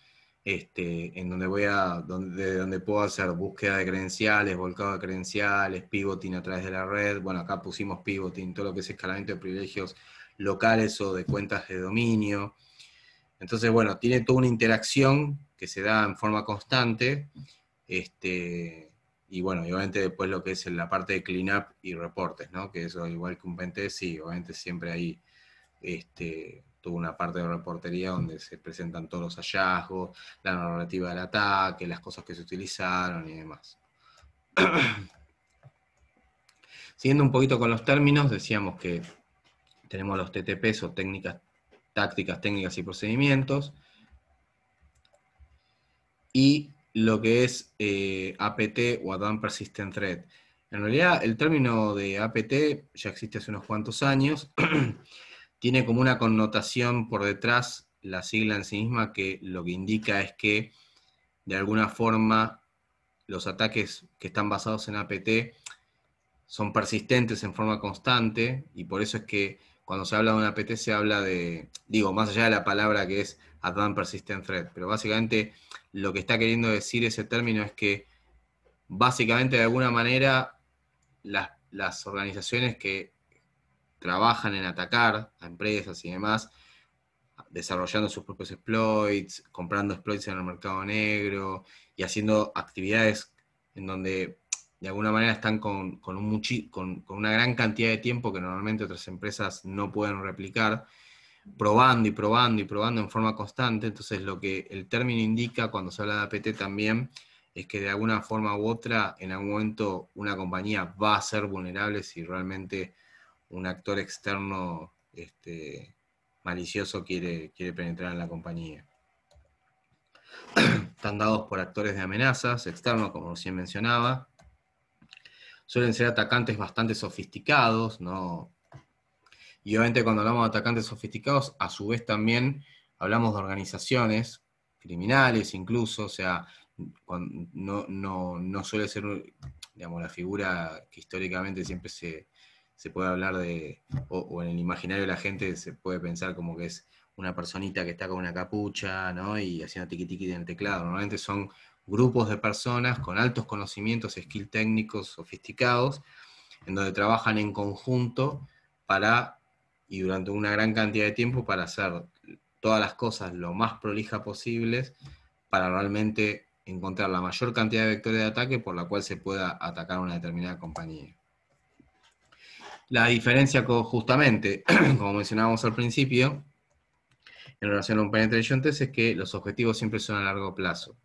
en donde donde puedo hacer búsqueda de credenciales, volcado de credenciales, pivoting a través de la red, bueno, acá pusimos pivoting, todo lo que es escalamiento de privilegios locales o de cuentas de dominio. Entonces, bueno, tiene toda una interacción que se da en forma constante, y bueno, obviamente después lo que es la parte de cleanup y reportes, ¿no? Que eso, igual que un pentest, sí, obviamente siempre hay tuvo una parte de reportería donde se presentan todos los hallazgos, la narrativa del ataque, las cosas que se utilizaron y demás. Siguiendo un poquito con los términos, decíamos que tenemos los TTPs o técnicas, tácticas, técnicas y procedimientos, y lo que es APT o Advanced Persistent Threat. En realidad el término de APT ya existe hace unos cuantos años, tiene como una connotación por detrás la sigla en sí misma, que lo que indica es que de alguna forma los ataques que están basados en APT son persistentes en forma constante, y por eso es que cuando se habla de un APT se habla de, digo, más allá de la palabra que es Advanced Persistent Threat, pero básicamente lo que está queriendo decir ese término es que básicamente de alguna manera las organizaciones que trabajan en atacar a empresas y demás, desarrollando sus propios exploits, comprando exploits en el mercado negro, y haciendo actividades en donde de alguna manera están con una gran cantidad de tiempo que normalmente otras empresas no pueden replicar, probando y probando y probando en forma constante. Entonces lo que el término indica cuando se habla de APT también es que de alguna forma u otra en algún momento una compañía va a ser vulnerable si realmente un actor externo malicioso quiere penetrar en la compañía. Están dados por actores de amenazas externos, como recién mencionaba. Suelen ser atacantes bastante sofisticados, ¿no? Y obviamente cuando hablamos de atacantes sofisticados, a su vez también hablamos de organizaciones criminales incluso, o sea, no suele ser, digamos, la figura que históricamente siempre se puede hablar de, o en el imaginario de la gente se puede pensar como que es una personita que está con una capucha, ¿no? Y haciendo tiqui-tiqui en el teclado. Normalmente son grupos de personas con altos conocimientos, skills técnicos sofisticados, en donde trabajan en conjunto para, y durante una gran cantidad de tiempo, para hacer todas las cosas lo más prolija posibles, para realmente encontrar la mayor cantidad de vectores de ataque por la cual se pueda atacar una determinada compañía. La diferencia con, justamente, como mencionábamos al principio, en relación a un penetration test, es que los objetivos siempre son a largo plazo.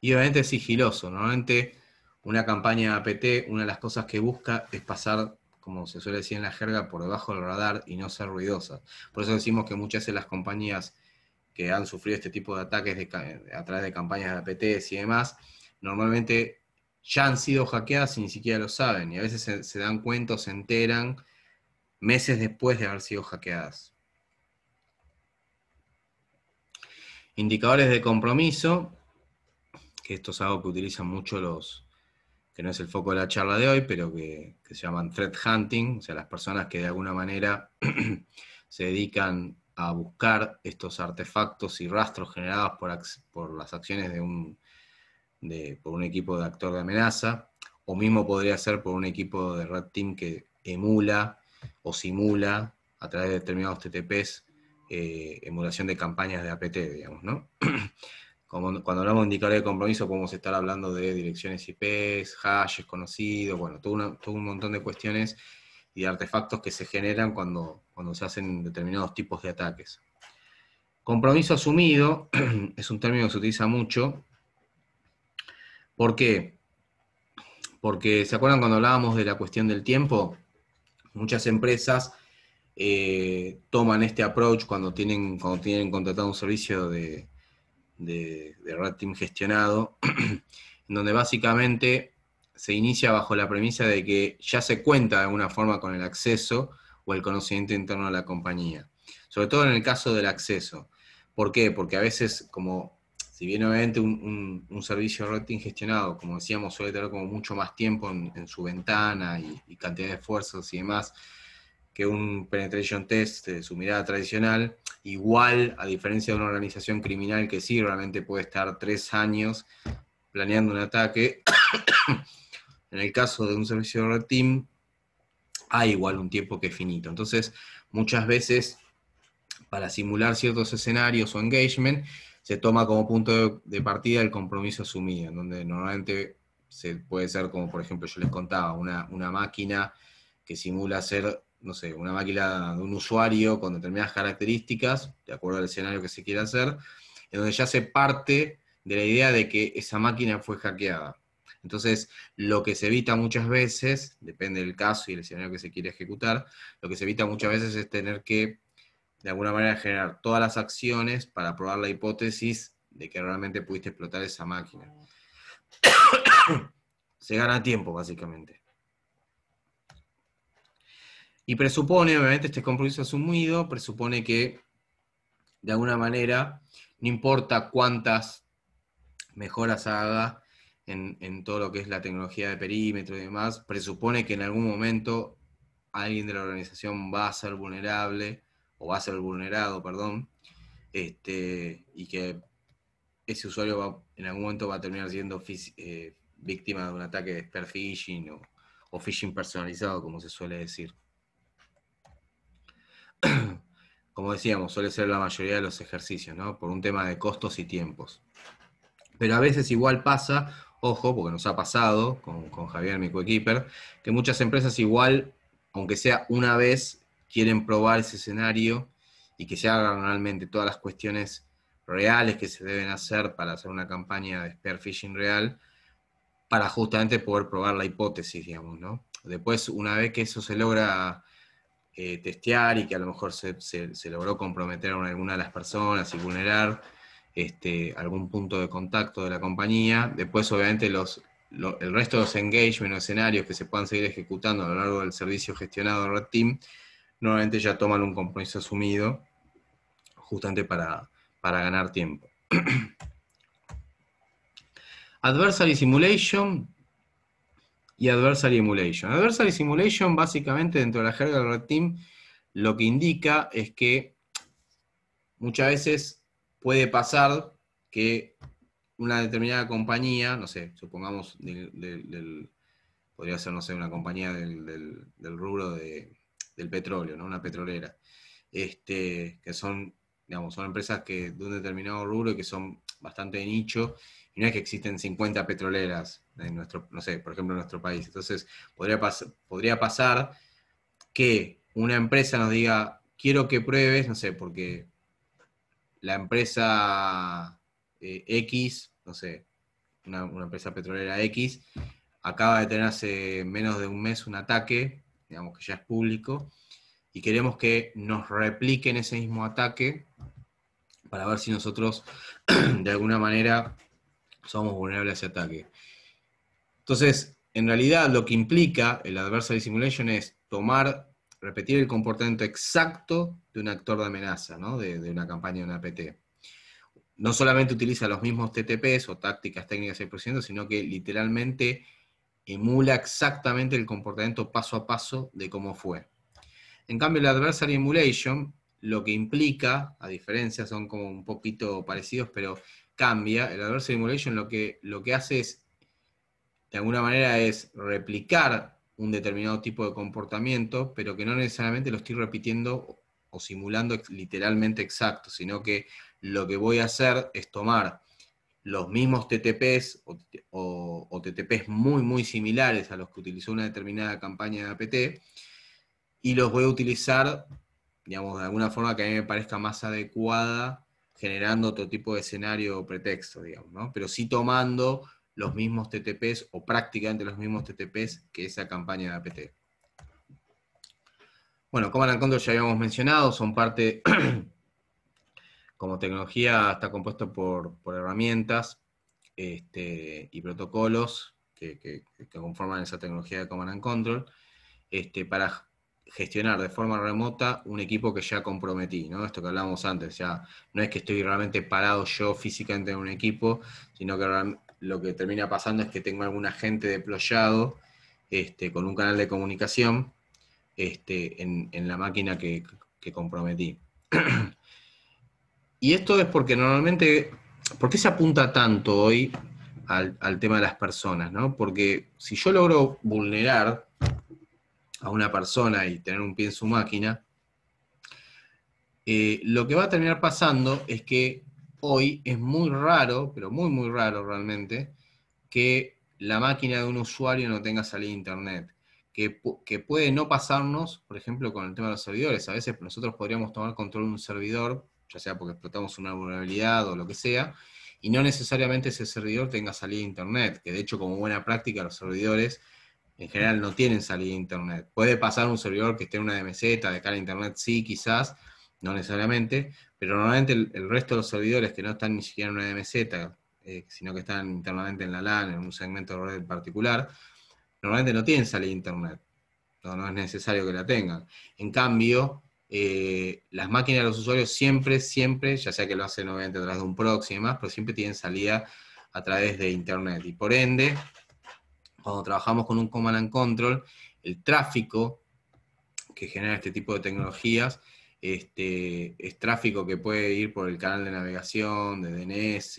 Y obviamente es sigiloso. Normalmente una campaña APT, una de las cosas que busca es pasar, como se suele decir en la jerga, por debajo del radar y no ser ruidosa. Por eso decimos que muchas de las compañías que han sufrido este tipo de ataques a través de campañas de APTs y demás, normalmente ya han sido hackeadas y ni siquiera lo saben. Y a veces se dan cuenta o se enteran meses después de haber sido hackeadas. Indicadores de compromiso. Esto es algo que utilizan mucho los, que no es el foco de la charla de hoy, pero que se llaman threat hunting, o sea, las personas que de alguna manera se dedican a buscar estos artefactos y rastros generados por las acciones por un equipo de actor de amenaza, o mismo podría ser por un equipo de Red Team que emula o simula a través de determinados TTPs, emulación de campañas de APT, digamos, ¿no? Cuando hablamos de indicadores de compromiso podemos estar hablando de direcciones IP, hashes conocidos, bueno, todo un montón de cuestiones y de artefactos que se generan cuando se hacen determinados tipos de ataques. Compromiso asumido es un término que se utiliza mucho. ¿Por qué? Porque, ¿se acuerdan cuando hablábamos de la cuestión del tiempo? Muchas empresas toman este approach cuando tienen contratado un servicio de Red Team gestionado, en donde básicamente se inicia bajo la premisa de que ya se cuenta de alguna forma con el acceso o el conocimiento interno de la compañía. Sobre todo en el caso del acceso. ¿Por qué? Porque a veces, como si bien obviamente un servicio Red Team gestionado, como decíamos, suele tener como mucho más tiempo en su ventana y cantidad de esfuerzos y demás, que un penetration test de su mirada tradicional, igual, a diferencia de una organización criminal que sí, realmente puede estar 3 años planeando un ataque, en el caso de un servicio de Red Team, hay igual un tiempo que es finito. Entonces, muchas veces, para simular ciertos escenarios o engagement, se toma como punto de partida el compromiso asumido, en donde normalmente se puede ser, como por ejemplo yo les contaba, una máquina que simula ser, no sé, una máquina de un usuario con determinadas características, de acuerdo al escenario que se quiera hacer, en donde ya se parte de la idea de que esa máquina fue hackeada. Entonces, lo que se evita muchas veces, depende del caso y el escenario que se quiere ejecutar, lo que se evita muchas veces es tener que, de alguna manera, generar todas las acciones para probar la hipótesis de que realmente pudiste explotar esa máquina. Se gana tiempo, básicamente. Y presupone, obviamente, este compromiso asumido, presupone que, de alguna manera, no importa cuántas mejoras haga en todo lo que es la tecnología de perímetro y demás, presupone que en algún momento alguien de la organización va a ser vulnerable, o va a ser vulnerado, perdón, y que ese usuario en algún momento va a terminar siendo víctima de un ataque de spear phishing o phishing personalizado, como se suele decir. Como decíamos, suele ser la mayoría de los ejercicios, ¿no? Por un tema de costos y tiempos. Pero a veces igual pasa, ojo, porque nos ha pasado con Javier, mi coequiper, que muchas empresas igual, aunque sea una vez, quieren probar ese escenario y que se hagan realmente todas las cuestiones reales que se deben hacer para hacer una campaña de spear phishing real, para justamente poder probar la hipótesis, digamos, ¿no? Después, una vez que eso se logra testear y que a lo mejor se logró comprometer a alguna de las personas y vulnerar algún punto de contacto de la compañía, después obviamente el resto de los engagements o escenarios que se puedan seguir ejecutando a lo largo del servicio gestionado de Red Team, normalmente ya toman un compromiso asumido, justamente para ganar tiempo. Adversary Simulation y Adversary Emulation. Adversary Simulation, básicamente, dentro de la jerga del Red Team, lo que indica es que muchas veces puede pasar que una determinada compañía, no sé, supongamos, podría ser, no sé, una compañía del rubro del petróleo, ¿no? Una petrolera, que son, digamos, son empresas que de un determinado rubro y que son bastante de nicho, y no es que existen 50 petroleras en nuestro, no sé, por ejemplo en nuestro país. Entonces podría pasar que una empresa nos diga, quiero que pruebes, no sé, porque la empresa X, no sé, una empresa petrolera X, acaba de tener hace menos de un mes un ataque, digamos que ya es público, y queremos que nos repliquen ese mismo ataque para ver si nosotros de alguna manera somos vulnerables a ese ataque. Entonces, en realidad lo que implica el Adversary Simulation es repetir el comportamiento exacto de un actor de amenaza, ¿no? de una campaña de una APT. No solamente utiliza los mismos TTPs o tácticas técnicas de procedimiento, sino que literalmente emula exactamente el comportamiento paso a paso de cómo fue. En cambio, el Adversary Emulation, lo que implica, a diferencia, son como un poquito parecidos, pero cambia. El Adversary Emulation lo que hace es, de alguna manera, es replicar un determinado tipo de comportamiento, pero que no necesariamente lo estoy repitiendo o simulando literalmente exacto, sino que lo que voy a hacer es tomar los mismos TTPs o TTPs muy muy similares a los que utilizó una determinada campaña de APT, y los voy a utilizar, digamos, de alguna forma que a mí me parezca más adecuada, generando otro tipo de escenario o pretexto, digamos, ¿no? Pero sí tomando los mismos TTPs, o prácticamente los mismos TTPs que esa campaña de APT. Bueno, Command and Control ya habíamos mencionado, son parte... Como tecnología está compuesto por herramientas y protocolos que conforman esa tecnología de Command and Control, para gestionar de forma remota un equipo que ya comprometí, ¿no? Esto que hablábamos antes, ya no es que estoy realmente parado yo físicamente en un equipo, sino que lo que termina pasando es que tengo algún agente deployado con un canal de comunicación en la máquina que comprometí. Y esto es porque normalmente, ¿por qué se apunta tanto hoy al tema de las personas, ¿no? Porque si yo logro vulnerar a una persona y tener un pie en su máquina, lo que va a terminar pasando es que hoy es muy raro, pero muy muy raro realmente, que la máquina de un usuario no tenga salida a internet. Que puede no pasarnos, por ejemplo, con el tema de los servidores. A veces nosotros podríamos tomar control de un servidor, ya sea porque explotamos una vulnerabilidad o lo que sea, y no necesariamente ese servidor tenga salida a internet, que de hecho como buena práctica los servidores en general no tienen salida a internet. Puede pasar un servidor que esté en una DMZ, de cara a internet sí, quizás, no necesariamente, pero normalmente el resto de los servidores que no están ni siquiera en una DMZ, sino que están internamente en la LAN, en un segmento de red particular, normalmente no tienen salida a internet, no es necesario que la tengan. En cambio, las máquinas de los usuarios siempre, ya sea que lo hacen obviamente a través de un proxy y demás, pero siempre tienen salida a través de internet. Y por ende, cuando trabajamos con un Command and Control, el tráfico que genera este tipo de tecnologías es tráfico que puede ir por el canal de navegación, de DNS,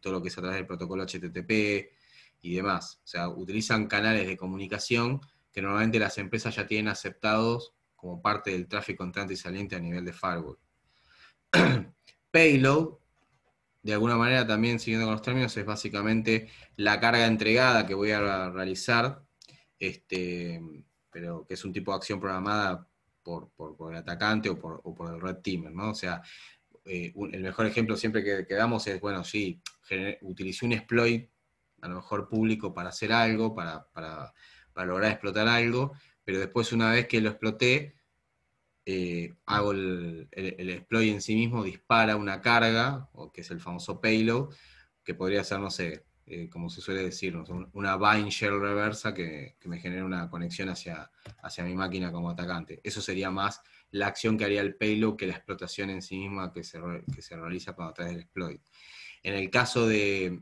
todo lo que es a través del protocolo HTTP y demás. O sea, utilizan canales de comunicación que normalmente las empresas ya tienen aceptados como parte del tráfico entrante y saliente a nivel de firewall. Payload, de alguna manera también siguiendo con los términos, es básicamente la carga entregada que voy a realizar, pero que es un tipo de acción programada por el atacante o por el red teamer, ¿no? O sea, el mejor ejemplo siempre que damos es, bueno, sí, utilicé un exploit, a lo mejor público, para hacer algo, para lograr explotar algo, pero después una vez que lo exploté, hago el exploit en sí mismo, dispara una carga, que es el famoso payload, que podría ser, no sé, como se suele decir, no sé, una bind-shell reversa que me genera una conexión hacia mi máquina como atacante. Eso sería más la acción que haría el payload que la explotación en sí misma que se realiza cuando traes el exploit. En el caso de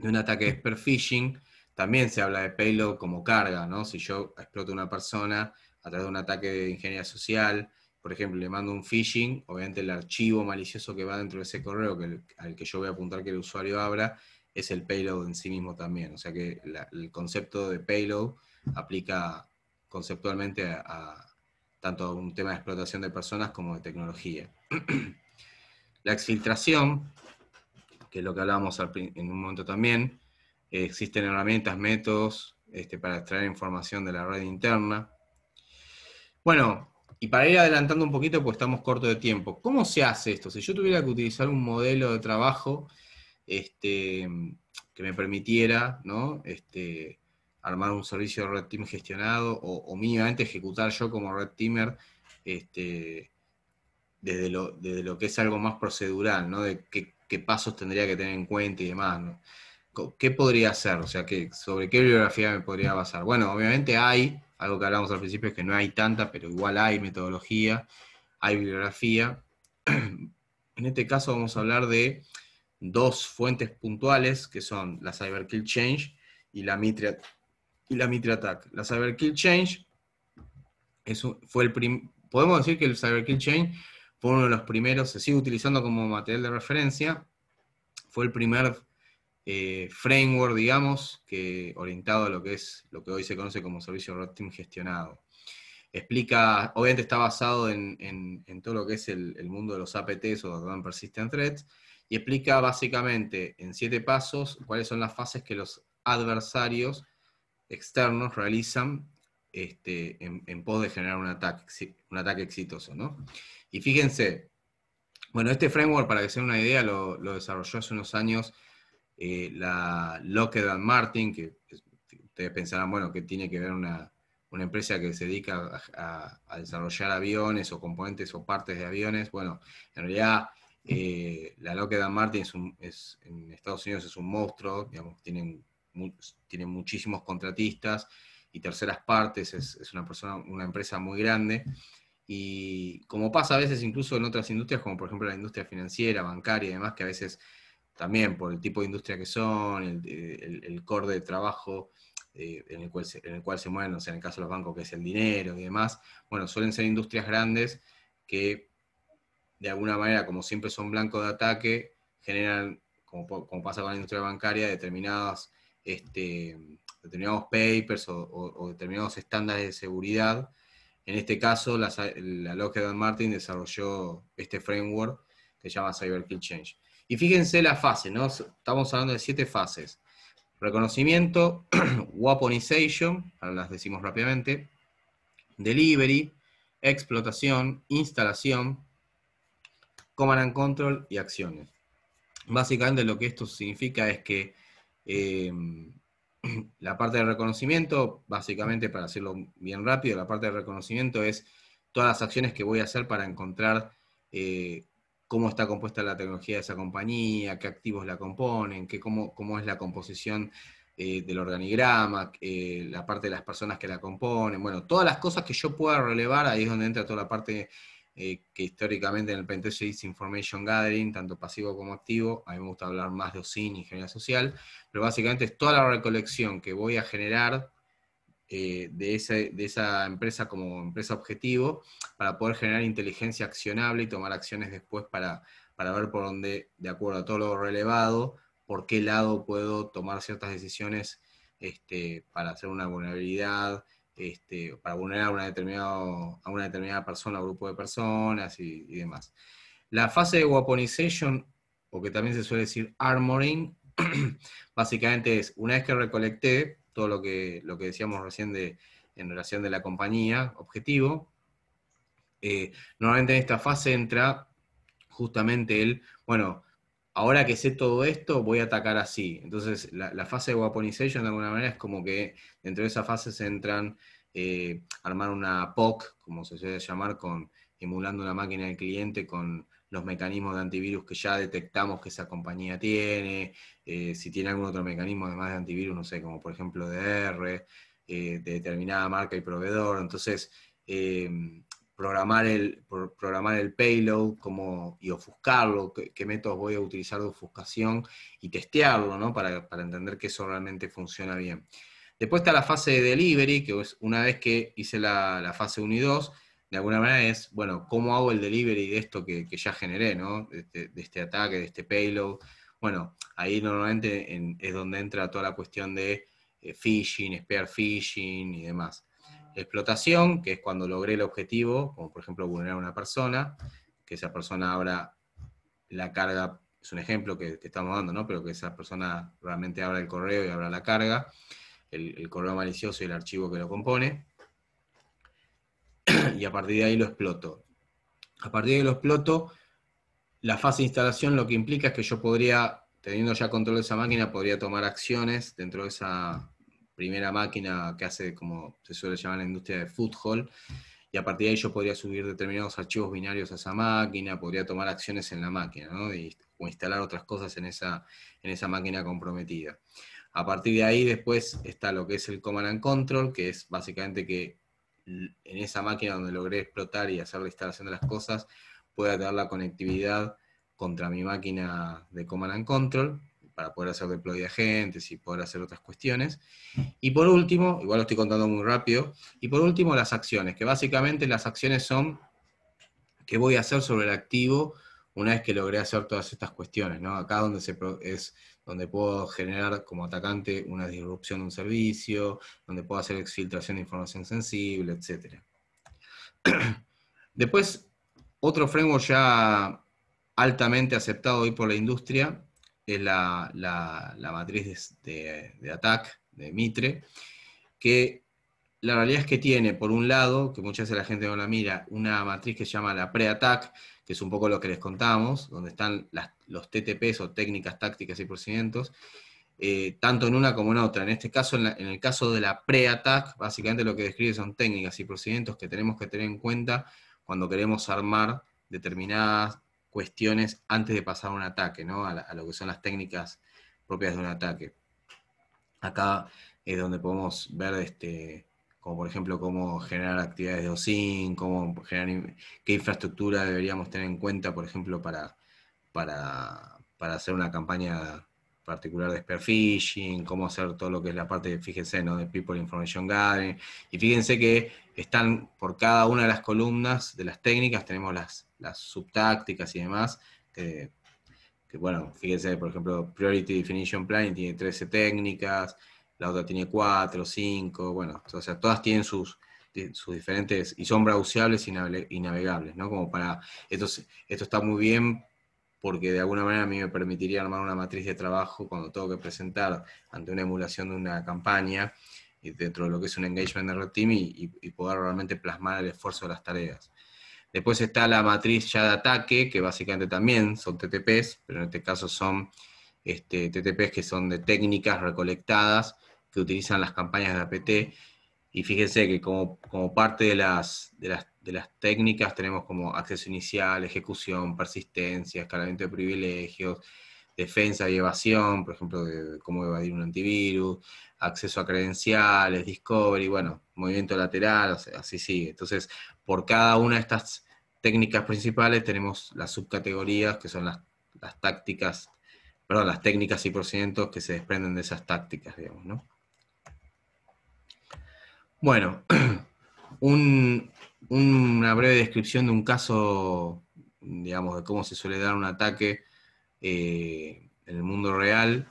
un ataque de spear phishing, también se habla de payload como carga, ¿no? Si yo exploto a una persona a través de un ataque de ingeniería social, por ejemplo, le mando un phishing, obviamente el archivo malicioso que va dentro de ese correo al que yo voy a apuntar que el usuario abra, es el payload en sí mismo también. O sea que el concepto de payload aplica conceptualmente a tanto a un tema de explotación de personas como de tecnología. La exfiltración, que es lo que hablábamos en un momento también, existen herramientas, métodos para extraer información de la red interna. Bueno, y para ir adelantando un poquito, pues estamos cortos de tiempo. ¿Cómo se hace esto? Si yo tuviera que utilizar un modelo de trabajo que me permitiera, ¿no? Armar un servicio de Red Team gestionado, o mínimamente ejecutar yo como Red Teamer, desde lo que es algo más procedural, ¿no? De qué pasos tendría que tener en cuenta y demás, ¿no? ¿Qué podría hacer? O sea, ¿sobre qué bibliografía me podría basar? Bueno, obviamente hay, algo que hablamos al principio es que no hay tanta, pero igual hay metodología, hay bibliografía. En este caso vamos a hablar de dos fuentes puntuales, que son la Cyber Kill Chain y la Mitre Attack. La Cyber Kill Chain fue el primer, podemos decir que el Cyber Kill Chain fue uno de los primeros, se sigue utilizando como material de referencia, fue el primer framework, digamos, orientado a lo que hoy se conoce como servicio Red Team gestionado. Explica, obviamente está basado en todo lo que es el mundo de los APTs o Advanced Persistent Threats, y explica básicamente en 7 pasos cuáles son las fases que los adversarios externos realizan en pos de generar un ataque exitoso, ¿no? Y fíjense, bueno, este framework, para que se den una idea, lo desarrolló hace unos años la Lockheed Martin, que ustedes pensarán, bueno, que tiene que ver una empresa que se dedica a desarrollar aviones o componentes o partes de aviones. Bueno, en realidad la Lockheed Martin en Estados Unidos es un monstruo, digamos, tienen muchísimos contratistas y terceras partes, es una empresa muy grande. Y como pasa a veces incluso en otras industrias, como por ejemplo la industria financiera, bancaria y demás, que a veces también por el tipo de industria que son, el core de trabajo en el cual se mueven, o sea, en el caso de los bancos que es el dinero y demás, bueno, suelen ser industrias grandes que de alguna manera, como siempre son blanco de ataque, generan, como pasa con la industria bancaria, determinadas determinados papers o determinados estándares de seguridad. En este caso, la Lockheed Martin desarrolló este framework que se llama Cyber Kill Chain. Y fíjense la fase, ¿no? Estamos hablando de 7 fases. Reconocimiento, weaponization, ahora las decimos rápidamente, delivery, explotación, instalación, command and control y acciones. Básicamente lo que esto significa es que la parte de reconocimiento, básicamente para hacerlo bien rápido, la parte de reconocimiento es todas las acciones que voy a hacer para encontrar cómo está compuesta la tecnología de esa compañía, qué activos la componen, cómo es la composición del organigrama, la parte de las personas que la componen, bueno, todas las cosas que yo pueda relevar, ahí es donde entra toda la parte que históricamente en el pentest se dice information gathering, tanto pasivo como activo. A mí me gusta hablar más de OSINT, ingeniería social, pero básicamente es toda la recolección que voy a generar de esa empresa como empresa objetivo, para poder generar inteligencia accionable y tomar acciones después para ver por dónde, de acuerdo a todo lo relevado, por qué lado puedo tomar ciertas decisiones para hacer una vulnerabilidad, para vulnerar a una determinada persona o grupo de personas y demás. La fase de weaponization, o que también se suele decir armoring, básicamente es, una vez que recolecté todo lo que decíamos recién en relación de la compañía objetivo, normalmente en esta fase entra justamente el, bueno, ahora que sé todo esto, voy a atacar así. Entonces, la fase de weaponization de alguna manera es como que dentro de esa fase se entran armar una POC, como se suele llamar, emulando una máquina del cliente con los mecanismos de antivirus que ya detectamos que esa compañía tiene, si tiene algún otro mecanismo además de antivirus, no sé, como por ejemplo DR, de determinada marca y proveedor. Entonces, programar el payload y ofuscarlo, qué métodos voy a utilizar de ofuscación y testearlo, ¿no? Para entender que eso realmente funciona bien. Después está la fase de delivery, que es una vez que hice la fase 1 y 2, de alguna manera es, bueno, ¿cómo hago el delivery de esto que ya generé, ¿no? De este ataque, de este payload? Bueno, ahí normalmente es donde entra toda la cuestión de phishing, spear phishing y demás. Explotación, que es cuando logré el objetivo, como por ejemplo vulnerar a una persona, que esa persona abra la carga, es un ejemplo que estamos dando, ¿no? Pero que esa persona realmente abra el correo y abra la carga, el correo malicioso y el archivo que lo compone, y a partir de ahí lo exploto. A partir de ahí lo exploto, la fase de instalación lo que implica es que yo podría, teniendo ya control de esa máquina, podría tomar acciones dentro de esa primera máquina que hace, como se suele llamar en la industria, de foothold, y a partir de ahí yo podría subir determinados archivos binarios a esa máquina, podría tomar acciones en la máquina, ¿no? O instalar otras cosas en esa máquina comprometida. A partir de ahí después está lo que es el Command and Control, que es básicamente que en esa máquina donde logré explotar y hacer la instalación de las cosas, pueda tener la conectividad contra mi máquina de Command and Control, para poder hacer deploy de agentes y poder hacer otras cuestiones. Y por último, igual lo estoy contando muy rápido, y por último las acciones, que básicamente las acciones son qué voy a hacer sobre el activo una vez que logré hacer todas estas cuestiones, ¿no? Acá es donde puedo generar como atacante una disrupción de un servicio, donde puedo hacer exfiltración de información sensible, etc. Después, otro framework ya altamente aceptado hoy por la industria, es la matriz de Attack, de Mitre, que la realidad es que tiene, por un lado, que muchas veces la gente no la mira, una matriz que se llama la pre-attack, que es un poco lo que les contamos, donde están los TTPs, o técnicas, tácticas y procedimientos, tanto en una como en otra. En este caso, en el caso de la pre-attack, básicamente lo que describe son técnicas y procedimientos que tenemos que tener en cuenta cuando queremos armar determinadas cuestiones antes de pasar a un ataque, ¿no? A lo que son las técnicas propias de un ataque. Acá es donde podemos ver, como por ejemplo, cómo generar actividades de OSINT, qué infraestructura deberíamos tener en cuenta, por ejemplo, para hacer una campaña particular de spear phishing, cómo hacer todo lo que es la parte, fíjense, ¿no? De People Information Gathering. Y fíjense que están por cada una de las columnas de las técnicas, tenemos las subtácticas y demás, bueno, fíjense, por ejemplo, Priority Definition Planning tiene 13 técnicas, la otra tiene 4, 5, bueno, o sea, todas tienen sus diferentes, y son browseables y navegables, ¿no? Como para, esto está muy bien porque de alguna manera a mí me permitiría armar una matriz de trabajo cuando tengo que presentar ante una emulación de una campaña, dentro de lo que es un engagement de Red Team, y poder realmente plasmar el esfuerzo de las tareas. Después está la matriz ya de ataque, que básicamente también son TTPs, pero en este caso son TTPs que son de técnicas recolectadas que utilizan las campañas de APT, y fíjense que como parte de las técnicas tenemos como acceso inicial, ejecución, persistencia, escalamiento de privilegios, defensa y evasión, por ejemplo, de cómo evadir un antivirus, acceso a credenciales, discovery, bueno, movimiento lateral, así sigue. Entonces, por cada una de estas técnicas principales tenemos las subcategorías, que son las tácticas, perdón, las técnicas y procedimientos que se desprenden de esas tácticas, digamos, ¿no? Bueno, una breve descripción de un caso, digamos, de cómo se suele dar un ataque en el mundo real.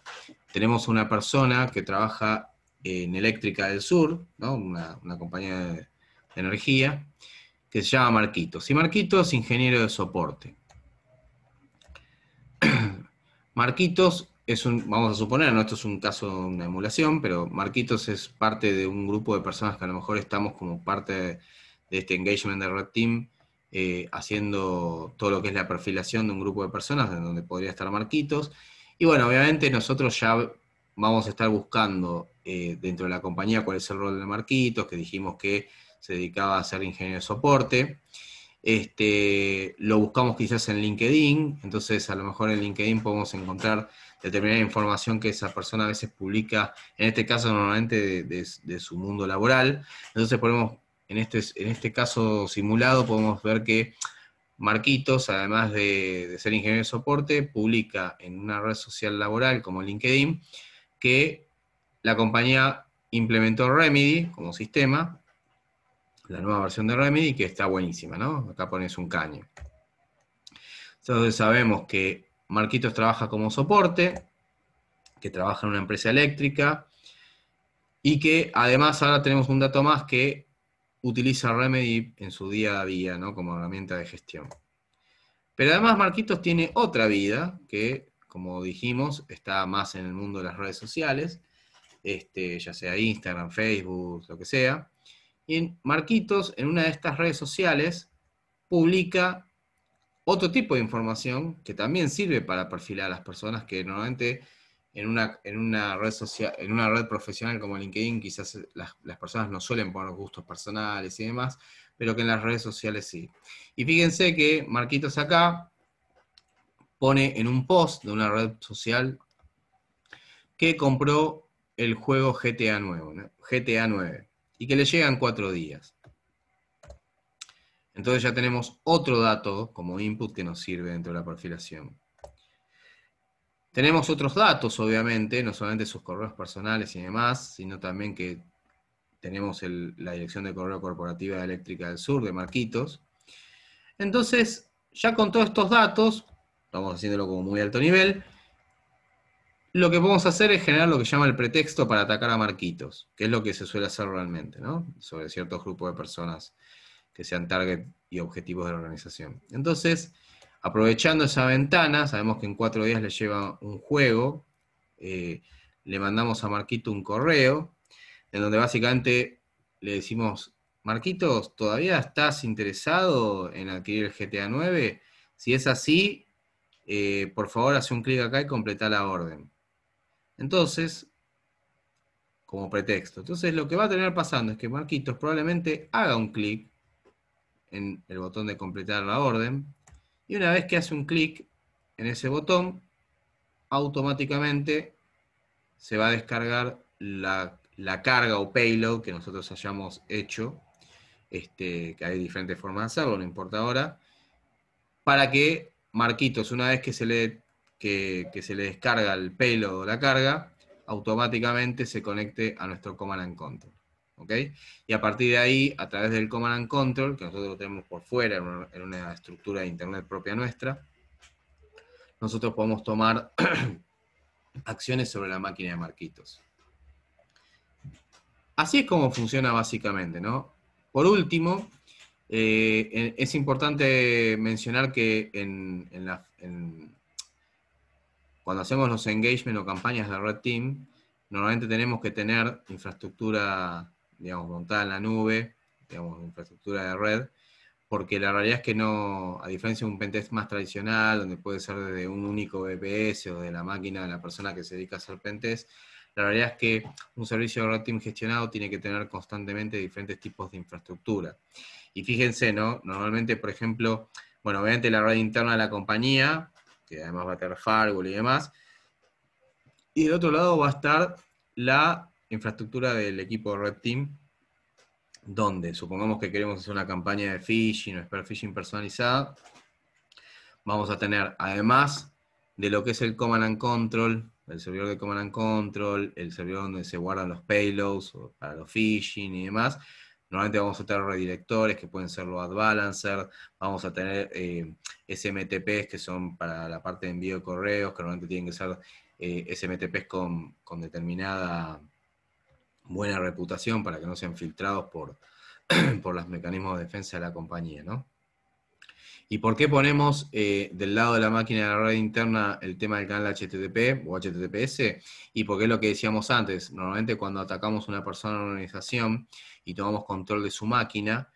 Tenemos una persona que trabaja en Eléctrica del Sur, ¿no? Una compañía de energía, que se llama Marquitos. Y Marquitos es ingeniero de soporte. Marquitos es vamos a suponer, ¿no? Esto es un caso de una emulación, pero Marquitos es parte de un grupo de personas que a lo mejor estamos como parte de este engagement de Red Team, haciendo todo lo que es la perfilación de un grupo de personas, en donde podría estar Marquitos. Y bueno, obviamente nosotros ya vamos a estar buscando dentro de la compañía cuál es el rol de Marquitos, que dijimos que se dedicaba a ser ingeniero de soporte. Lo buscamos quizás en LinkedIn, entonces a lo mejor en LinkedIn podemos encontrar determinada información que esa persona a veces publica, en este caso normalmente de su mundo laboral. Entonces ponemos... En este caso simulado podemos ver que Marquitos, además de ser ingeniero de soporte, publica en una red social laboral como LinkedIn, que la compañía implementó Remedy como sistema, la nueva versión de Remedy, que está buenísima, ¿no? Acá pones un caño. Entonces sabemos que Marquitos trabaja como soporte, que trabaja en una empresa eléctrica, y que además ahora tenemos un dato más, que utiliza Remedy en su día a día, ¿no? Como herramienta de gestión. Pero además Marquitos tiene otra vida, que, como dijimos, está más en el mundo de las redes sociales, ya sea Instagram, Facebook, lo que sea. Y Marquitos, en una de estas redes sociales, publica otro tipo de información que también sirve para perfilar a las personas, que normalmente en una red profesional como LinkedIn quizás las personas no suelen poner gustos personales y demás, pero que en las redes sociales sí. Y fíjense que Marquitos acá pone en un post de una red social que compró el juego GTA 9, ¿no? GTA 9, y que le llegan 4 días. Entonces ya tenemos otro dato como input que nos sirve dentro de la perfilación. Tenemos otros datos, obviamente, no solamente sus correos personales y demás, sino también que tenemos la dirección de correo corporativa de Eléctrica del Sur, de Marquitos. Entonces, ya con todos estos datos, estamos haciéndolo como muy alto nivel, lo que podemos hacer es generar lo que se llama el pretexto para atacar a Marquitos, que es lo que se suele hacer realmente, ¿no? Sobre ciertos grupos de personas que sean target y objetivos de la organización. Entonces, aprovechando esa ventana, sabemos que en 4 días le lleva un juego, le mandamos a Marquito un correo, en donde básicamente le decimos, Marquitos, ¿todavía estás interesado en adquirir el GTA 9? Si es así, por favor haz un clic acá y completa la orden. Entonces, como pretexto. Entonces lo que va a terminar pasando es que Marquitos probablemente haga un clic en el botón de completar la orden, y una vez que hace un clic en ese botón, automáticamente se va a descargar la carga o payload que nosotros hayamos hecho, que hay diferentes formas de hacerlo, no importa ahora, para que Marquitos, una vez que se le descarga el payload o la carga, automáticamente se conecte a nuestro Command and Control. ¿Okay? Y a partir de ahí, a través del Command and Control, que nosotros lo tenemos por fuera en una estructura de internet propia nuestra, nosotros podemos tomar acciones sobre la máquina de Marquitos. Así es como funciona básicamente, ¿no? Por último, es importante mencionar que cuando hacemos los engagements o campañas de la Red Team, normalmente tenemos que tener infraestructura, digamos, montada en la nube, digamos, infraestructura de red, porque la realidad es que no, a diferencia de un pentest más tradicional, donde puede ser de un único VPS o de la máquina de la persona que se dedica a hacer pentest, la realidad es que un servicio de Red Team gestionado tiene que tener constantemente diferentes tipos de infraestructura. Y fíjense, ¿no? Normalmente, por ejemplo, bueno, obviamente la red interna de la compañía, que además va a tener firewall y demás, y del otro lado va a estar la infraestructura del equipo de Red Team, donde supongamos que queremos hacer una campaña de phishing o spear phishing personalizada, vamos a tener, además de lo que es el Command and Control, el servidor de Command and Control, el servidor donde se guardan los payloads para los phishing y demás. Normalmente vamos a tener redirectores, que pueden ser los ad balancer, vamos a tener SMTPs, que son para la parte de envío de correos, que normalmente tienen que ser SMTPs con determinada buena reputación para que no sean filtrados por los mecanismos de defensa de la compañía, ¿no? ¿Y por qué ponemos del lado de la máquina de la red interna el tema del canal HTTP o HTTPS? Y porque es lo que decíamos antes, normalmente cuando atacamos a una persona o una organización y tomamos control de su máquina,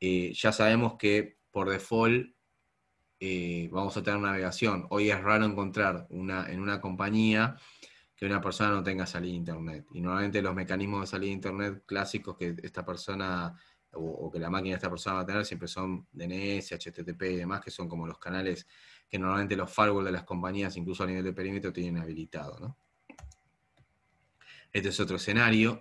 ya sabemos que por default vamos a tener navegación. Hoy es raro encontrar en una compañía que una persona no tenga salida a internet. Y normalmente los mecanismos de salida a internet clásicos que esta persona... o que la máquina de esta persona va a tener, siempre son DNS, HTTP y demás, que son como los canales que normalmente los firewall de las compañías, incluso a nivel de perímetro, tienen habilitado, ¿no? Este es otro escenario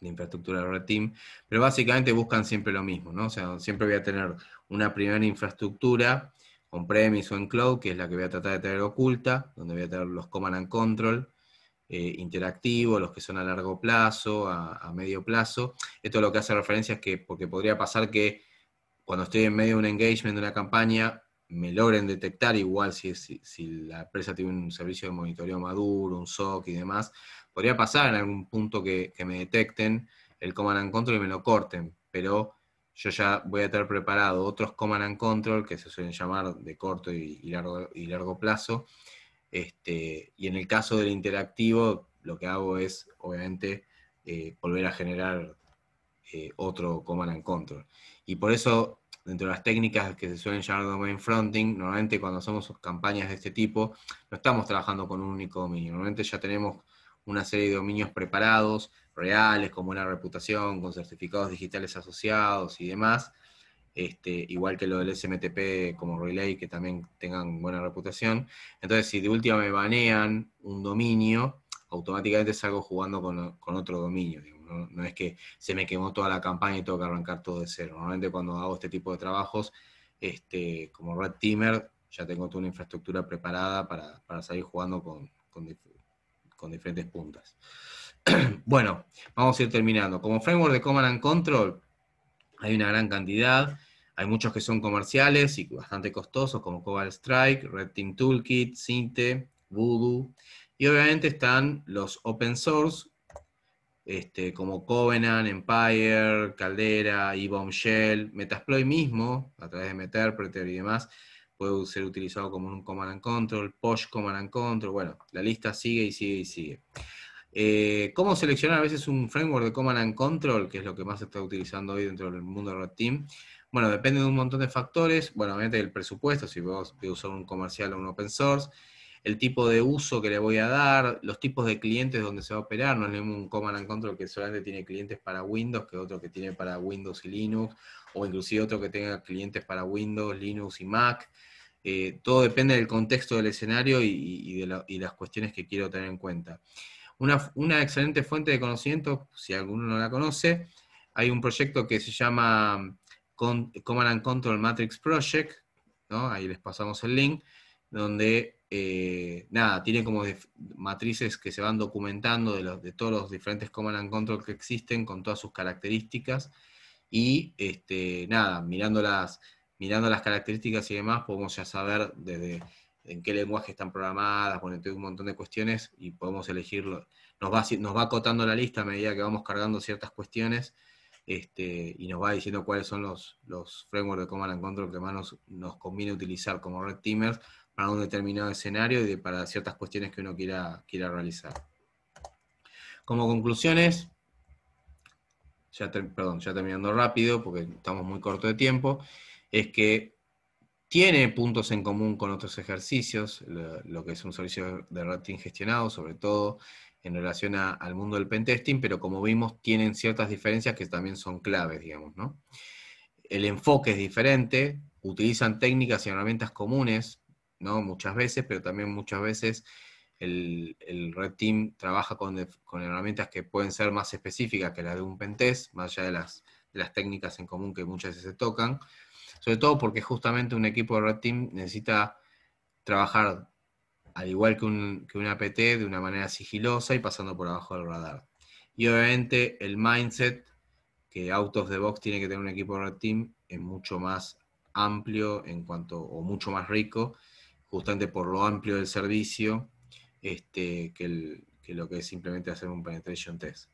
de infraestructura de Red Team, pero básicamente buscan siempre lo mismo, ¿no? O sea, siempre voy a tener una primera infraestructura, on-premise o en cloud, que es la que voy a tratar de tener oculta, donde voy a tener los command and control, interactivo, los que son a largo plazo, a medio plazo. Esto lo que hace referencia es que, porque podría pasar que cuando estoy en medio de un engagement, de una campaña, me logren detectar, igual si la empresa tiene un servicio de monitoreo maduro, un SOC y demás, podría pasar en algún punto que me detecten el Command and Control y me lo corten, pero yo ya voy a tener preparado otros Command and Control, que se suelen llamar de corto y largo plazo. Y en el caso del interactivo, lo que hago es, obviamente, volver a generar otro Command and Control. Y por eso, dentro de las técnicas que se suelen llamar Domain Fronting, normalmente cuando hacemos campañas de este tipo, no estamos trabajando con un único dominio. Normalmente ya tenemos una serie de dominios preparados, reales, con buena reputación, con certificados digitales asociados y demás. Igual que lo del SMTP como relay, que también tengan buena reputación. Entonces, si de última me banean un dominio, automáticamente salgo jugando con otro dominio. No es que se me quemó toda la campaña y tengo que arrancar todo de cero. Normalmente cuando hago este tipo de trabajos, como Red Teamer, ya tengo toda una infraestructura preparada para salir jugando con diferentes puntas. Bueno, vamos a ir terminando. Como framework de Command and Control, hay una gran cantidad. Hay muchos que son comerciales y bastante costosos, como Cobalt Strike, Red Team Toolkit, Sinte, Voodoo. Y obviamente están los open source, como Covenant, Empire, Caldera, Evil-Shell, Metasploit mismo, a través de Meterpreter y demás, puede ser utilizado como un Command and Control, Posh Command and Control, bueno, la lista sigue y sigue y sigue. Cómo seleccionar a veces un framework de Command and Control, que es lo que más se está utilizando hoy dentro del mundo de Red Team. Bueno, depende de un montón de factores. Bueno, obviamente el presupuesto, si voy a usar un comercial o un open source, el tipo de uso que le voy a dar, los tipos de clientes donde se va a operar. No es ningún un Command and Control que solamente tiene clientes para Windows, que otro que tiene para Windows y Linux, o inclusive otro que tenga clientes para Windows, Linux y Mac. Todo depende del contexto del escenario y las cuestiones que quiero tener en cuenta. Una excelente fuente de conocimiento, si alguno no la conoce, hay un proyecto que se llama Command and Control Matrix Project, ¿no? Ahí les pasamos el link, donde, nada, tiene como matrices que se van documentando de todos los diferentes Command and Control que existen, con todas sus características, y, nada, mirando las características y demás, podemos ya saber desde en qué lenguaje están programadas, bueno, un montón de cuestiones, y podemos elegir nos va acotando la lista a medida que vamos cargando ciertas cuestiones, y nos va diciendo cuáles son los frameworks de Command and Control que más nos conviene utilizar como Red Teamers para un determinado escenario y para ciertas cuestiones que uno quiera realizar. Como conclusiones, ya terminando rápido, porque estamos muy corto de tiempo, es que tiene puntos en común con otros ejercicios, lo que es un servicio de Red Team gestionado, sobre todo en relación al mundo del pentesting, pero como vimos tienen ciertas diferencias que también son claves, digamos, ¿no? El enfoque es diferente, utilizan técnicas y herramientas comunes, ¿no? Muchas veces, pero también muchas veces el Red Team trabaja con herramientas que pueden ser más específicas que las de un pentest, más allá de las técnicas en común que muchas veces se tocan, sobre todo porque justamente un equipo de Red Team necesita trabajar al igual que un APT de una manera sigilosa y pasando por abajo del radar. Y obviamente el mindset que out of the box tiene que tener un equipo de Red Team es mucho más amplio en cuanto, o mucho más rico, justamente por lo amplio del servicio, que lo que es simplemente hacer un penetration test.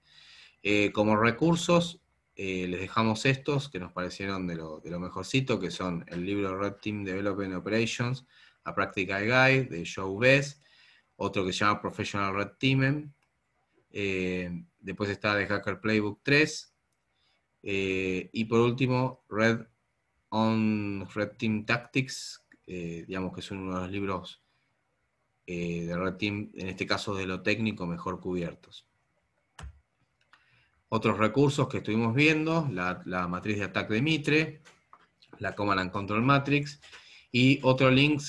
Como recursos, les dejamos estos que nos parecieron de lo mejorcito, que son el libro Red Team Development and Operations, A Practical Guide, de Joe Bess, otro que se llama Professional Red Teaming, después está The Hacker Playbook 3, y por último, Red On Red Team Tactics, digamos que es uno de los libros de Red Team, en este caso de lo técnico, mejor cubiertos. Otros recursos que estuvimos viendo, la matriz de ataque de Mitre, la Command and Control Matrix, y otro link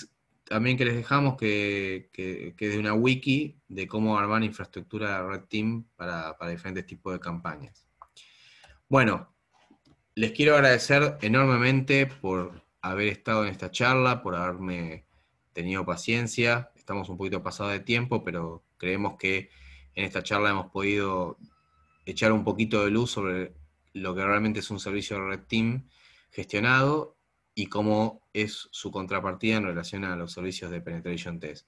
también que les dejamos, que es de una wiki de cómo armar infraestructura de Red Team para diferentes tipos de campañas. Bueno, les quiero agradecer enormemente por haber estado en esta charla, por haberme tenido paciencia. Estamos un poquito pasados de tiempo, pero creemos que en esta charla hemos podido echar un poquito de luz sobre lo que realmente es un servicio de Red Team gestionado y cómo es su contrapartida en relación a los servicios de penetration test.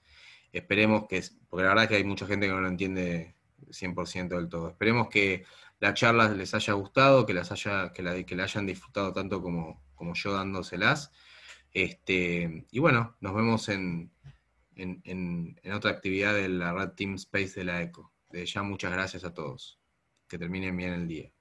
Esperemos que, porque la verdad es que hay mucha gente que no lo entiende 100% del todo, esperemos que la charla les haya gustado, que la hayan disfrutado tanto como yo dándoselas. Y bueno, nos vemos en otra actividad de la Red Team Space de la ECO. Desde ya muchas gracias a todos. Que terminen bien el día.